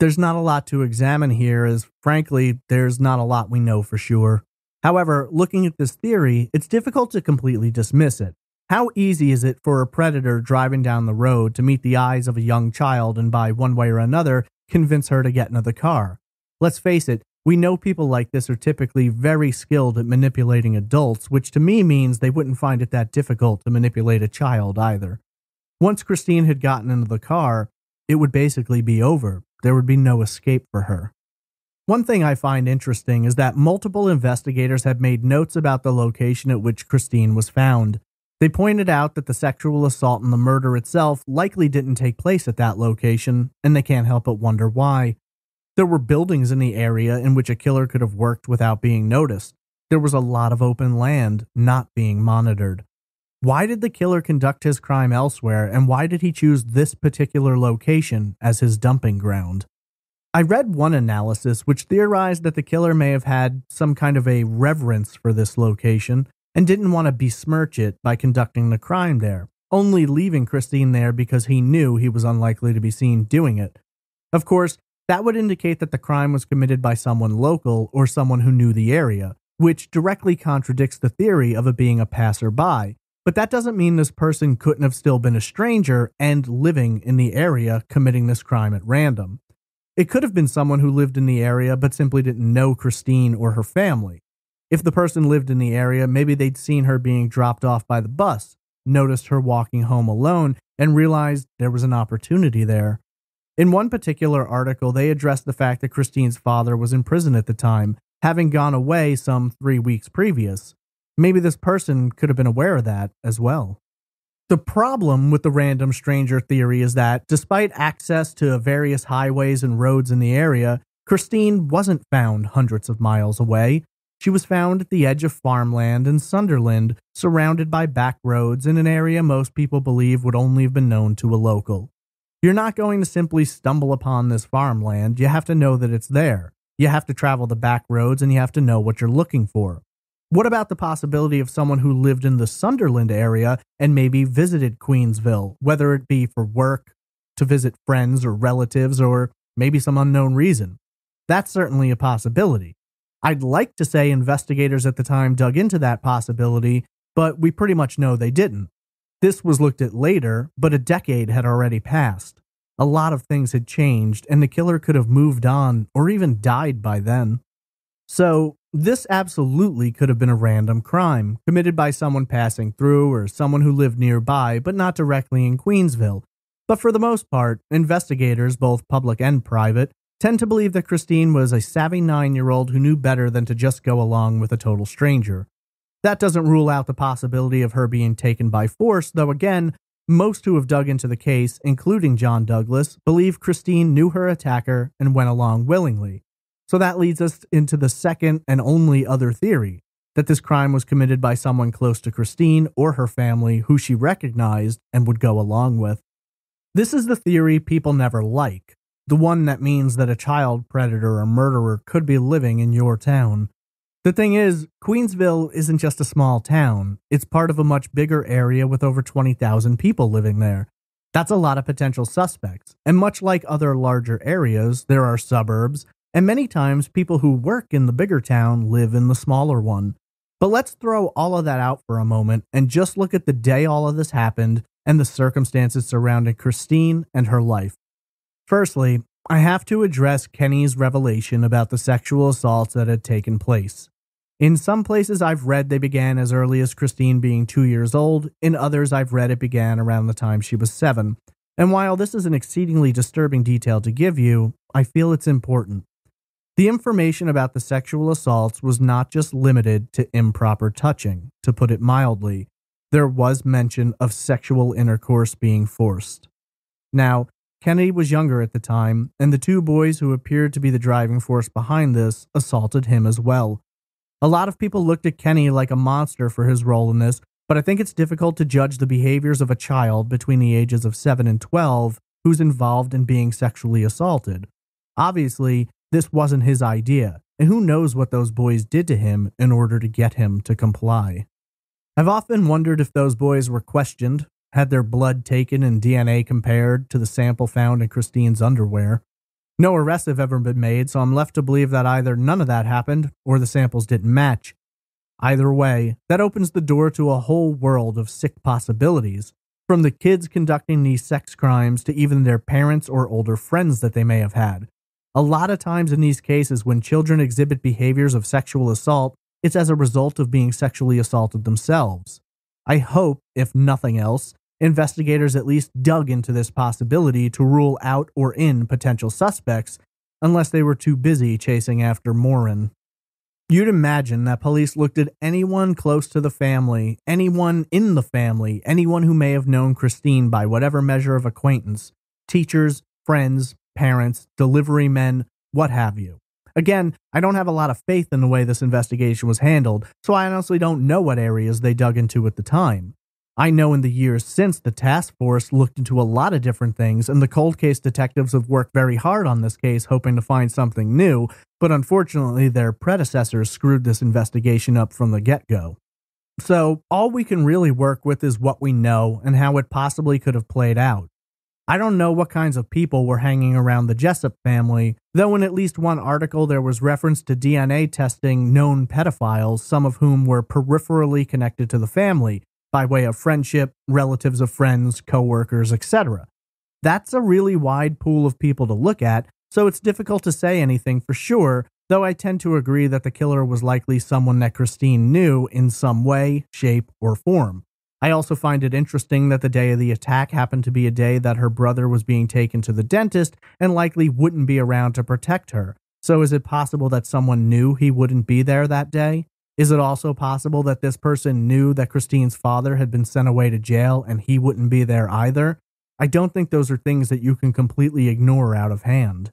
There's not a lot to examine here, as frankly, there's not a lot we know for sure. However, looking at this theory, it's difficult to completely dismiss it. How easy is it for a predator driving down the road to meet the eyes of a young child and by one way or another convince her to get into the car? Let's face it, we know people like this are typically very skilled at manipulating adults, which to me means they wouldn't find it that difficult to manipulate a child either. Once Christine had gotten into the car, it would basically be over. There would be no escape for her. One thing I find interesting is that multiple investigators have made notes about the location at which Christine was found. They pointed out that the sexual assault and the murder itself likely didn't take place at that location, and they can't help but wonder why. There were buildings in the area in which a killer could have worked without being noticed. There was a lot of open land not being monitored. Why did the killer conduct his crime elsewhere, and why did he choose this particular location as his dumping ground? I read one analysis which theorized that the killer may have had some kind of a reverence for this location, and didn't want to besmirch it by conducting the crime there, only leaving Christine there because he knew he was unlikely to be seen doing it. Of course, that would indicate that the crime was committed by someone local or someone who knew the area, which directly contradicts the theory of it being a passerby, but that doesn't mean this person couldn't have still been a stranger and living in the area committing this crime at random. It could have been someone who lived in the area but simply didn't know Christine or her family. If the person lived in the area, maybe they'd seen her being dropped off by the bus, noticed her walking home alone, and realized there was an opportunity there. In one particular article, they addressed the fact that Christine's father was in prison at the time, having gone away some three weeks previous. Maybe this person could have been aware of that as well. The problem with the random stranger theory is that, despite access to various highways and roads in the area, Christine wasn't found hundreds of miles away. She was found at the edge of farmland in Sunderland, surrounded by back roads in an area most people believe would only have been known to a local. You're not going to simply stumble upon this farmland. You have to know that it's there. You have to travel the back roads, and you have to know what you're looking for. What about the possibility of someone who lived in the Sunderland area and maybe visited Queensville, whether it be for work, to visit friends or relatives, or maybe some unknown reason? That's certainly a possibility. I'd like to say investigators at the time dug into that possibility, but we pretty much know they didn't. This was looked at later, but a decade had already passed. A lot of things had changed, and the killer could have moved on or even died by then. So this absolutely could have been a random crime, committed by someone passing through or someone who lived nearby, but not directly in Queensville. But for the most part, investigators, both public and private, tend to believe that Christine was a savvy nine-year-old who knew better than to just go along with a total stranger. That doesn't rule out the possibility of her being taken by force, though again, most who have dug into the case, including John Douglas, believe Christine knew her attacker and went along willingly. So that leads us into the second and only other theory, that this crime was committed by someone close to Christine or her family who she recognized and would go along with. This is the theory people never like. The one that means that a child predator or murderer could be living in your town. The thing is, Queensville isn't just a small town. It's part of a much bigger area with over twenty thousand people living there. That's a lot of potential suspects, and much like other larger areas, there are suburbs, and many times people who work in the bigger town live in the smaller one. But let's throw all of that out for a moment and just look at the day all of this happened and the circumstances surrounding Christine and her life. Firstly, I have to address Kenny's revelation about the sexual assaults that had taken place. In some places I've read they began as early as Christine being two years old, in others I've read it began around the time she was seven, and while this is an exceedingly disturbing detail to give you, I feel it's important. The information about the sexual assaults was not just limited to improper touching, to put it mildly. There was mention of sexual intercourse being forced. Now, Kennedy was younger at the time, and the two boys who appeared to be the driving force behind this assaulted him as well. A lot of people looked at Kenny like a monster for his role in this, but I think it's difficult to judge the behaviors of a child between the ages of seven and twelve who's involved in being sexually assaulted. Obviously, this wasn't his idea, and who knows what those boys did to him in order to get him to comply. I've often wondered if those boys were questioned, had their blood taken and D N A compared to the sample found in Christine's underwear. No arrests have ever been made, so I'm left to believe that either none of that happened or the samples didn't match. Either way, that opens the door to a whole world of sick possibilities, from the kids conducting these sex crimes to even their parents or older friends that they may have had. A lot of times in these cases, when children exhibit behaviors of sexual assault, it's as a result of being sexually assaulted themselves. I hope, if nothing else, investigators at least dug into this possibility to rule out or in potential suspects, unless they were too busy chasing after Morin. You'd imagine that police looked at anyone close to the family, anyone in the family, anyone who may have known Christine by whatever measure of acquaintance, teachers, friends, parents, delivery men, what have you. Again, I don't have a lot of faith in the way this investigation was handled, so I honestly don't know what areas they dug into at the time. I know in the years since, the task force looked into a lot of different things, and the cold case detectives have worked very hard on this case hoping to find something new, but unfortunately their predecessors screwed this investigation up from the get-go. So, all we can really work with is what we know and how it possibly could have played out. I don't know what kinds of people were hanging around the Jessop family, though in at least one article there was reference to D N A testing known pedophiles, some of whom were peripherally connected to the family, by way of friendship, relatives of friends, co-workers, et cetera. That's a really wide pool of people to look at, so it's difficult to say anything for sure, though I tend to agree that the killer was likely someone that Christine knew in some way, shape, or form. I also find it interesting that the day of the attack happened to be a day that her brother was being taken to the dentist and likely wouldn't be around to protect her. So is it possible that someone knew he wouldn't be there that day? Is it also possible that this person knew that Christine's father had been sent away to jail and he wouldn't be there either? I don't think those are things that you can completely ignore out of hand.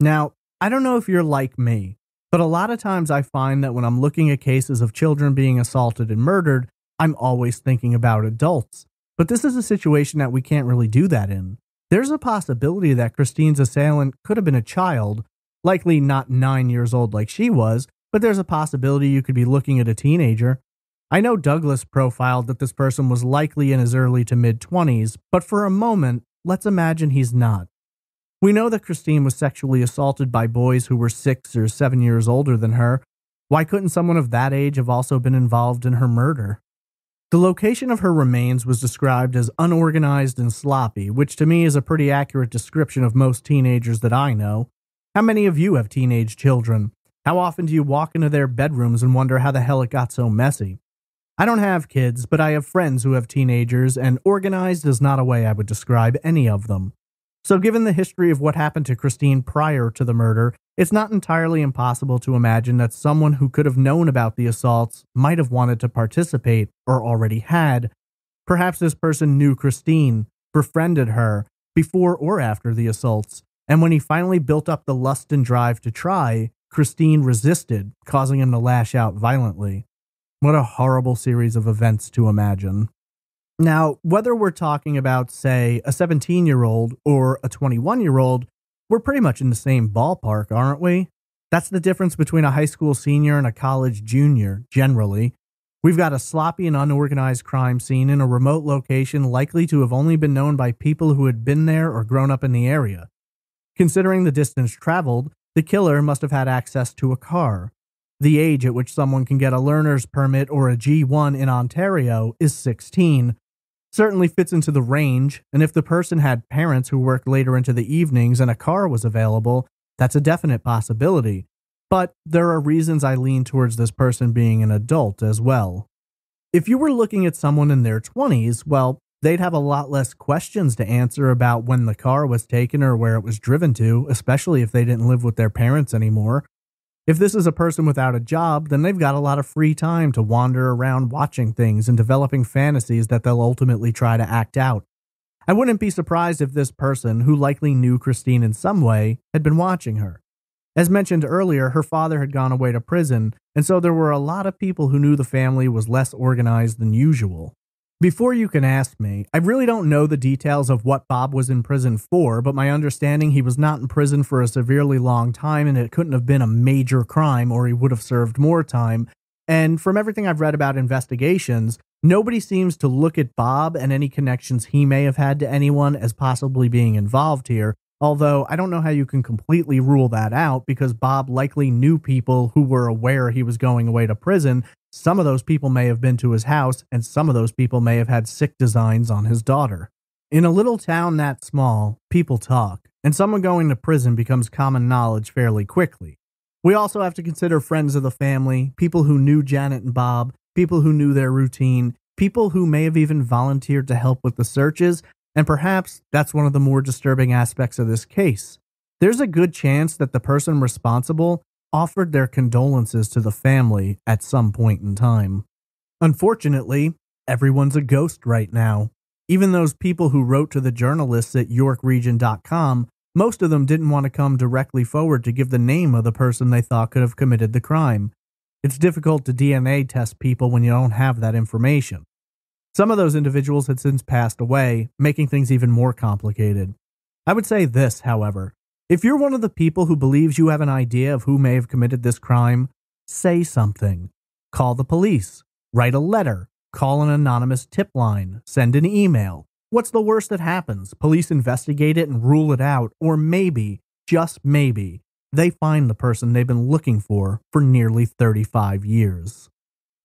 Now, I don't know if you're like me, but a lot of times I find that when I'm looking at cases of children being assaulted and murdered, I'm always thinking about adults. But this is a situation that we can't really do that in. There's a possibility that Christine's assailant could have been a child, likely not nine years old like she was, but there's a possibility you could be looking at a teenager. I know Douglas profiled that this person was likely in his early to mid-twenties, but for a moment, let's imagine he's not. We know that Christine was sexually assaulted by boys who were six or seven years older than her. Why couldn't someone of that age have also been involved in her murder? The location of her remains was described as unorganized and sloppy, which to me is a pretty accurate description of most teenagers that I know. How many of you have teenage children? How often do you walk into their bedrooms and wonder how the hell it got so messy? I don't have kids, but I have friends who have teenagers, and organized is not a way I would describe any of them. So given the history of what happened to Christine prior to the murder, it's not entirely impossible to imagine that someone who could have known about the assaults might have wanted to participate, or already had. Perhaps this person knew Christine, befriended her, before or after the assaults, and when he finally built up the lust and drive to try, Christine resisted, causing him to lash out violently. What a horrible series of events to imagine. Now, whether we're talking about, say, a seventeen-year-old or a twenty-one-year-old, we're pretty much in the same ballpark, aren't we? That's the difference between a high school senior and a college junior, generally. We've got a sloppy and unorganized crime scene in a remote location likely to have only been known by people who had been there or grown up in the area. Considering the distance traveled, the killer must have had access to a car. The age at which someone can get a learner's permit or a G one in Ontario is sixteen. Certainly fits into the range, and if the person had parents who worked later into the evenings and a car was available, that's a definite possibility. But there are reasons I lean towards this person being an adult as well. If you were looking at someone in their twenties, well, they'd have a lot less questions to answer about when the car was taken or where it was driven to, especially if they didn't live with their parents anymore. If this is a person without a job, then they've got a lot of free time to wander around watching things and developing fantasies that they'll ultimately try to act out. I wouldn't be surprised if this person, who likely knew Christine in some way, had been watching her. As mentioned earlier, her father had gone away to prison, and so there were a lot of people who knew the family was less organized than usual. Before you can ask me, I really don't know the details of what Bob was in prison for, but my understanding he was not in prison for a severely long time, and it couldn't have been a major crime or he would have served more time. And from everything I've read about investigations, nobody seems to look at Bob and any connections he may have had to anyone as possibly being involved here, although I don't know how you can completely rule that out because Bob likely knew people who were aware he was going away to prison. Some of those people may have been to his house, and some of those people may have had sick designs on his daughter. In a little town that small, people talk, and someone going to prison becomes common knowledge fairly quickly. We also have to consider friends of the family, people who knew Janet and Bob, people who knew their routine, people who may have even volunteered to help with the searches, and perhaps that's one of the more disturbing aspects of this case. There's a good chance that the person responsible offered their condolences to the family at some point in time. Unfortunately, everyone's a ghost right now. Even those people who wrote to the journalists at York Region dot com, most of them didn't want to come directly forward to give the name of the person they thought could have committed the crime. It's difficult to D N A test people when you don't have that information. Some of those individuals had since passed away, making things even more complicated. I would say this, however. If you're one of the people who believes you have an idea of who may have committed this crime, say something. Call the police. Write a letter. Call an anonymous tip line. Send an email. What's the worst that happens? Police investigate it and rule it out. Or maybe, just maybe, they find the person they've been looking for for nearly thirty-five years.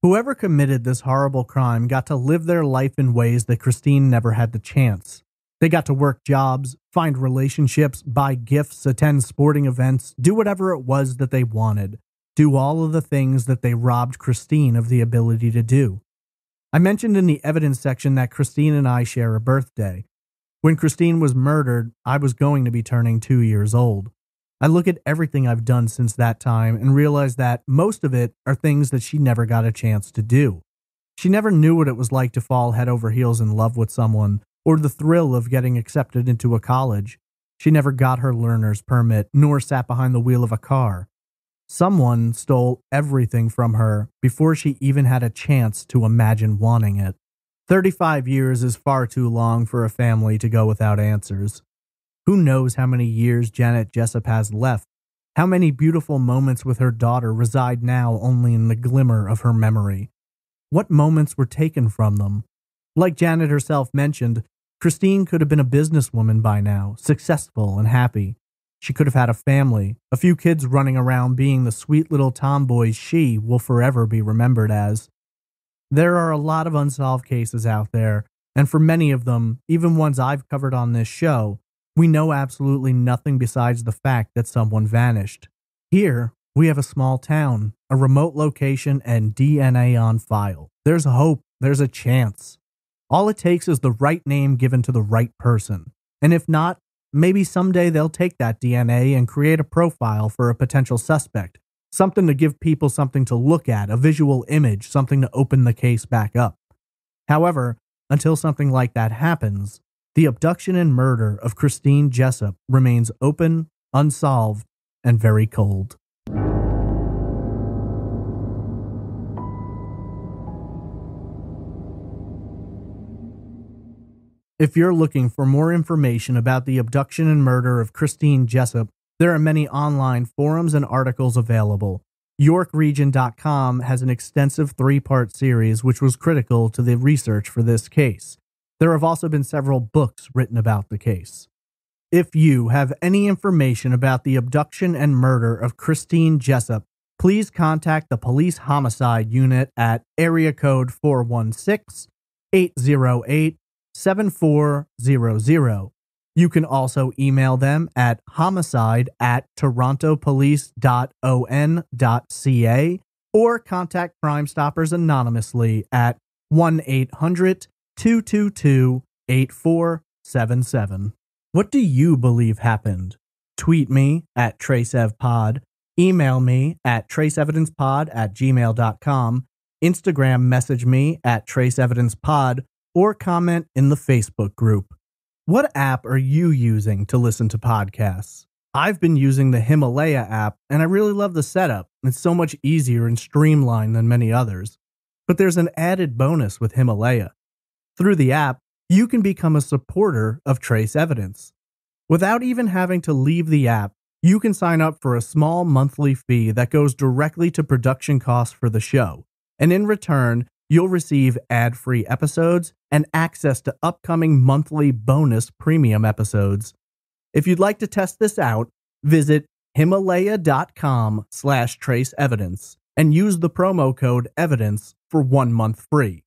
Whoever committed this horrible crime got to live their life in ways that Christine never had the chance. They got to work jobs, find relationships, buy gifts, attend sporting events, do whatever it was that they wanted, do all of the things that they robbed Christine of the ability to do. I mentioned in the evidence section that Christine and I share a birthday. When Christine was murdered, I was going to be turning two years old. I look at everything I've done since that time and realize that most of it are things that she never got a chance to do. She never knew what it was like to fall head over heels in love with someone, or the thrill of getting accepted into a college. She never got her learner's permit, nor sat behind the wheel of a car. Someone stole everything from her before she even had a chance to imagine wanting it. thirty-five years is far too long for a family to go without answers. Who knows how many years Janet Jessop has left? How many beautiful moments with her daughter reside now only in the glimmer of her memory? What moments were taken from them? Like Janet herself mentioned, Christine could have been a businesswoman by now, successful and happy. She could have had a family, a few kids running around being the sweet little tomboys she will forever be remembered as. There are a lot of unsolved cases out there, and for many of them, even ones I've covered on this show, we know absolutely nothing besides the fact that someone vanished. Here, we have a small town, a remote location, and D N A on file. There's hope, there's a chance. All it takes is the right name given to the right person. And if not, maybe someday they'll take that D N A and create a profile for a potential suspect. Something to give people something to look at, a visual image, something to open the case back up. However, until something like that happens, the abduction and murder of Christine Jessop remains open, unsolved, and very cold. If you're looking for more information about the abduction and murder of Christine Jessop, there are many online forums and articles available. York Region dot com has an extensive three-part series which was critical to the research for this case. There have also been several books written about the case. If you have any information about the abduction and murder of Christine Jessop, please contact the Police Homicide Unit at area code four one six, eight zero eight, seven four zero zero. You can also email them at homicide at torontopolice dot o n dot c a or contact Crime Stoppers anonymously at one eight hundred, two two two, eight four seven seven. What do you believe happened? Tweet me at TraceEvPod, email me at trace evidence pod at gmail dot com, Instagram message me at trace evidence pod, or comment in the Facebook group. What app are you using to listen to podcasts? I've been using the Himalaya app, and I really love the setup. It's so much easier and streamlined than many others. But there's an added bonus with Himalaya. Through the app, you can become a supporter of Trace Evidence. Without even having to leave the app, you can sign up for a small monthly fee that goes directly to production costs for the show. And in return, you'll receive ad-free episodes and access to upcoming monthly bonus premium episodes. If you'd like to test this out, visit himalaya dot com slash trace evidence and use the promo code EVIDENCE for one month free.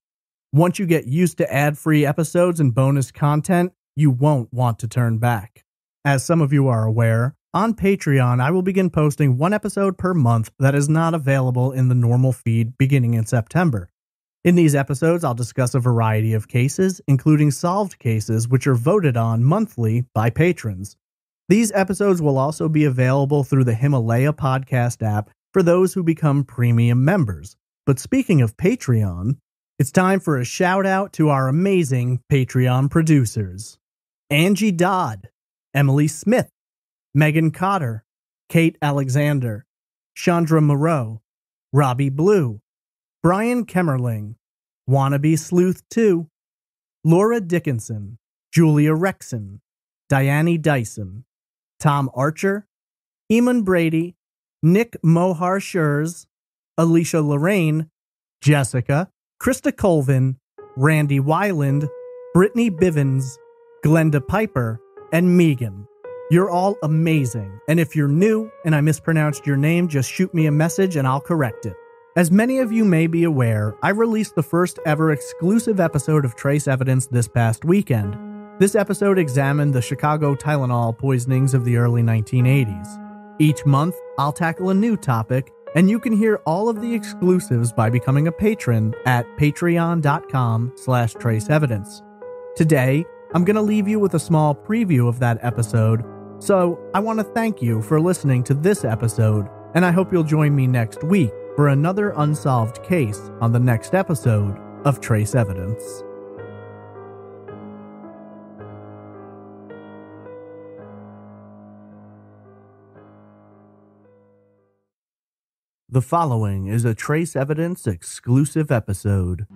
Once you get used to ad-free episodes and bonus content, you won't want to turn back. As some of you are aware, on Patreon, I will begin posting one episode per month that is not available in the normal feed beginning in September. In these episodes, I'll discuss a variety of cases, including solved cases, which are voted on monthly by patrons. These episodes will also be available through the Himalaya podcast app for those who become premium members. But speaking of Patreon, it's time for a shout out to our amazing Patreon producers: Angie Dodd, Emily Smith, Megan Cotter, Kate Alexander, Chandra Moreau, Robbie Blue, Brian Kemmerling, Wannabe Sleuth two, Laura Dickinson, Julia Rexon, Diane Dyson, Tom Archer, Eamon Brady, Nick Mohar-Schurz, Alicia Lorraine, Jessica, Krista Colvin, Randy Weiland, Brittany Bivens, Glenda Piper, and Megan. You're all amazing, and if you're new and I mispronounced your name, just shoot me a message and I'll correct it. As many of you may be aware, I released the first ever exclusive episode of Trace Evidence this past weekend. This episode examined the Chicago Tylenol poisonings of the early nineteen eighties. Each month, I'll tackle a new topic, and you can hear all of the exclusives by becoming a patron at patreon dot com slash trace evidence. Today, I'm going to leave you with a small preview of that episode, so I want to thank you for listening to this episode, and I hope you'll join me next week for another unsolved case on the next episode of Trace Evidence. The following is a Trace Evidence exclusive episode.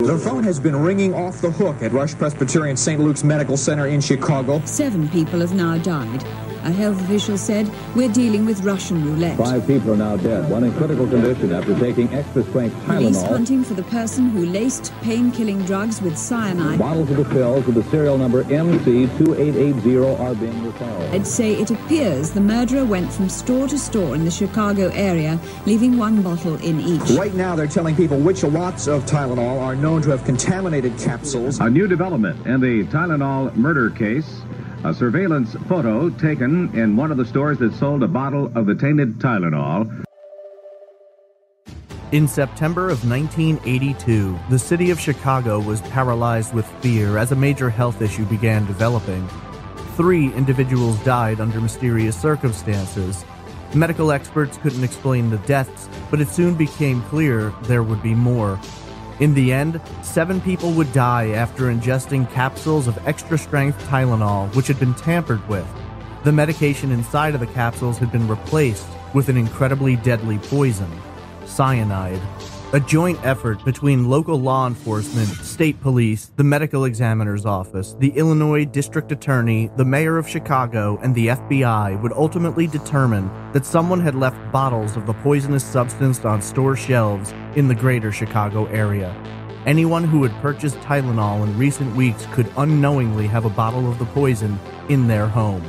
The phone has been ringing off the hook at Rush Presbyterian Saint Luke's Medical Center in Chicago. Seven people have now died. A health official said, we're dealing with Russian roulette. Five people are now dead, one in critical condition after taking extra-strength Tylenol. Police hunting for the person who laced pain-killing drugs with cyanide. Bottles of the pills with the serial number M C two eight eight zero are being recovered. I'd say it appears the murderer went from store to store in the Chicago area, leaving one bottle in each. Right now, they're telling people which lots of Tylenol are known to have contaminated capsules. A new development in the Tylenol murder case. A surveillance photo taken in one of the stores that sold a bottle of the tainted Tylenol. In September of nineteen eighty-two, the city of Chicago was paralyzed with fear as a major health issue began developing. Three individuals died under mysterious circumstances. Medical experts couldn't explain the deaths, but it soon became clear there would be more. In the end, seven people would die after ingesting capsules of extra-strength Tylenol, which had been tampered with. The medication inside of the capsules had been replaced with an incredibly deadly poison, cyanide. A joint effort between local law enforcement, state police, the medical examiner's office, the Illinois District Attorney, the mayor of Chicago, and the F B I would ultimately determine that someone had left bottles of the poisonous substance on store shelves in the greater Chicago area. Anyone who had purchased Tylenol in recent weeks could unknowingly have a bottle of the poison in their home.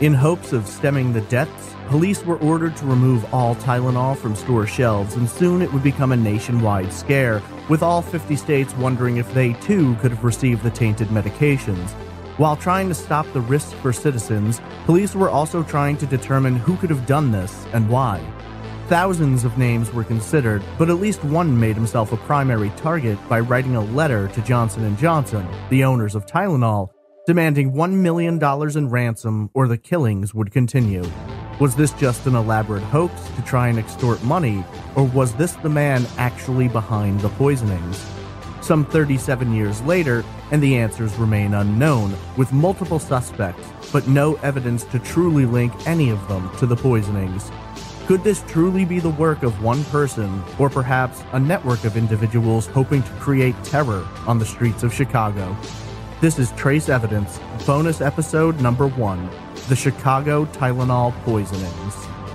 In hopes of stemming the deaths, police were ordered to remove all Tylenol from store shelves, and soon it would become a nationwide scare, with all fifty states wondering if they too could have received the tainted medications. While trying to stop the risks for citizens, police were also trying to determine who could have done this and why. Thousands of names were considered, but at least one made himself a primary target by writing a letter to Johnson and Johnson, the owners of Tylenol, demanding one million dollars in ransom or the killings would continue. Was this just an elaborate hoax to try and extort money, or was this the man actually behind the poisonings? Some thirty-seven years later, and the answers remain unknown, with multiple suspects, but no evidence to truly link any of them to the poisonings. Could this truly be the work of one person, or perhaps a network of individuals hoping to create terror on the streets of Chicago? This is Trace Evidence, bonus episode number one, The Chicago Tylenol Poisonings.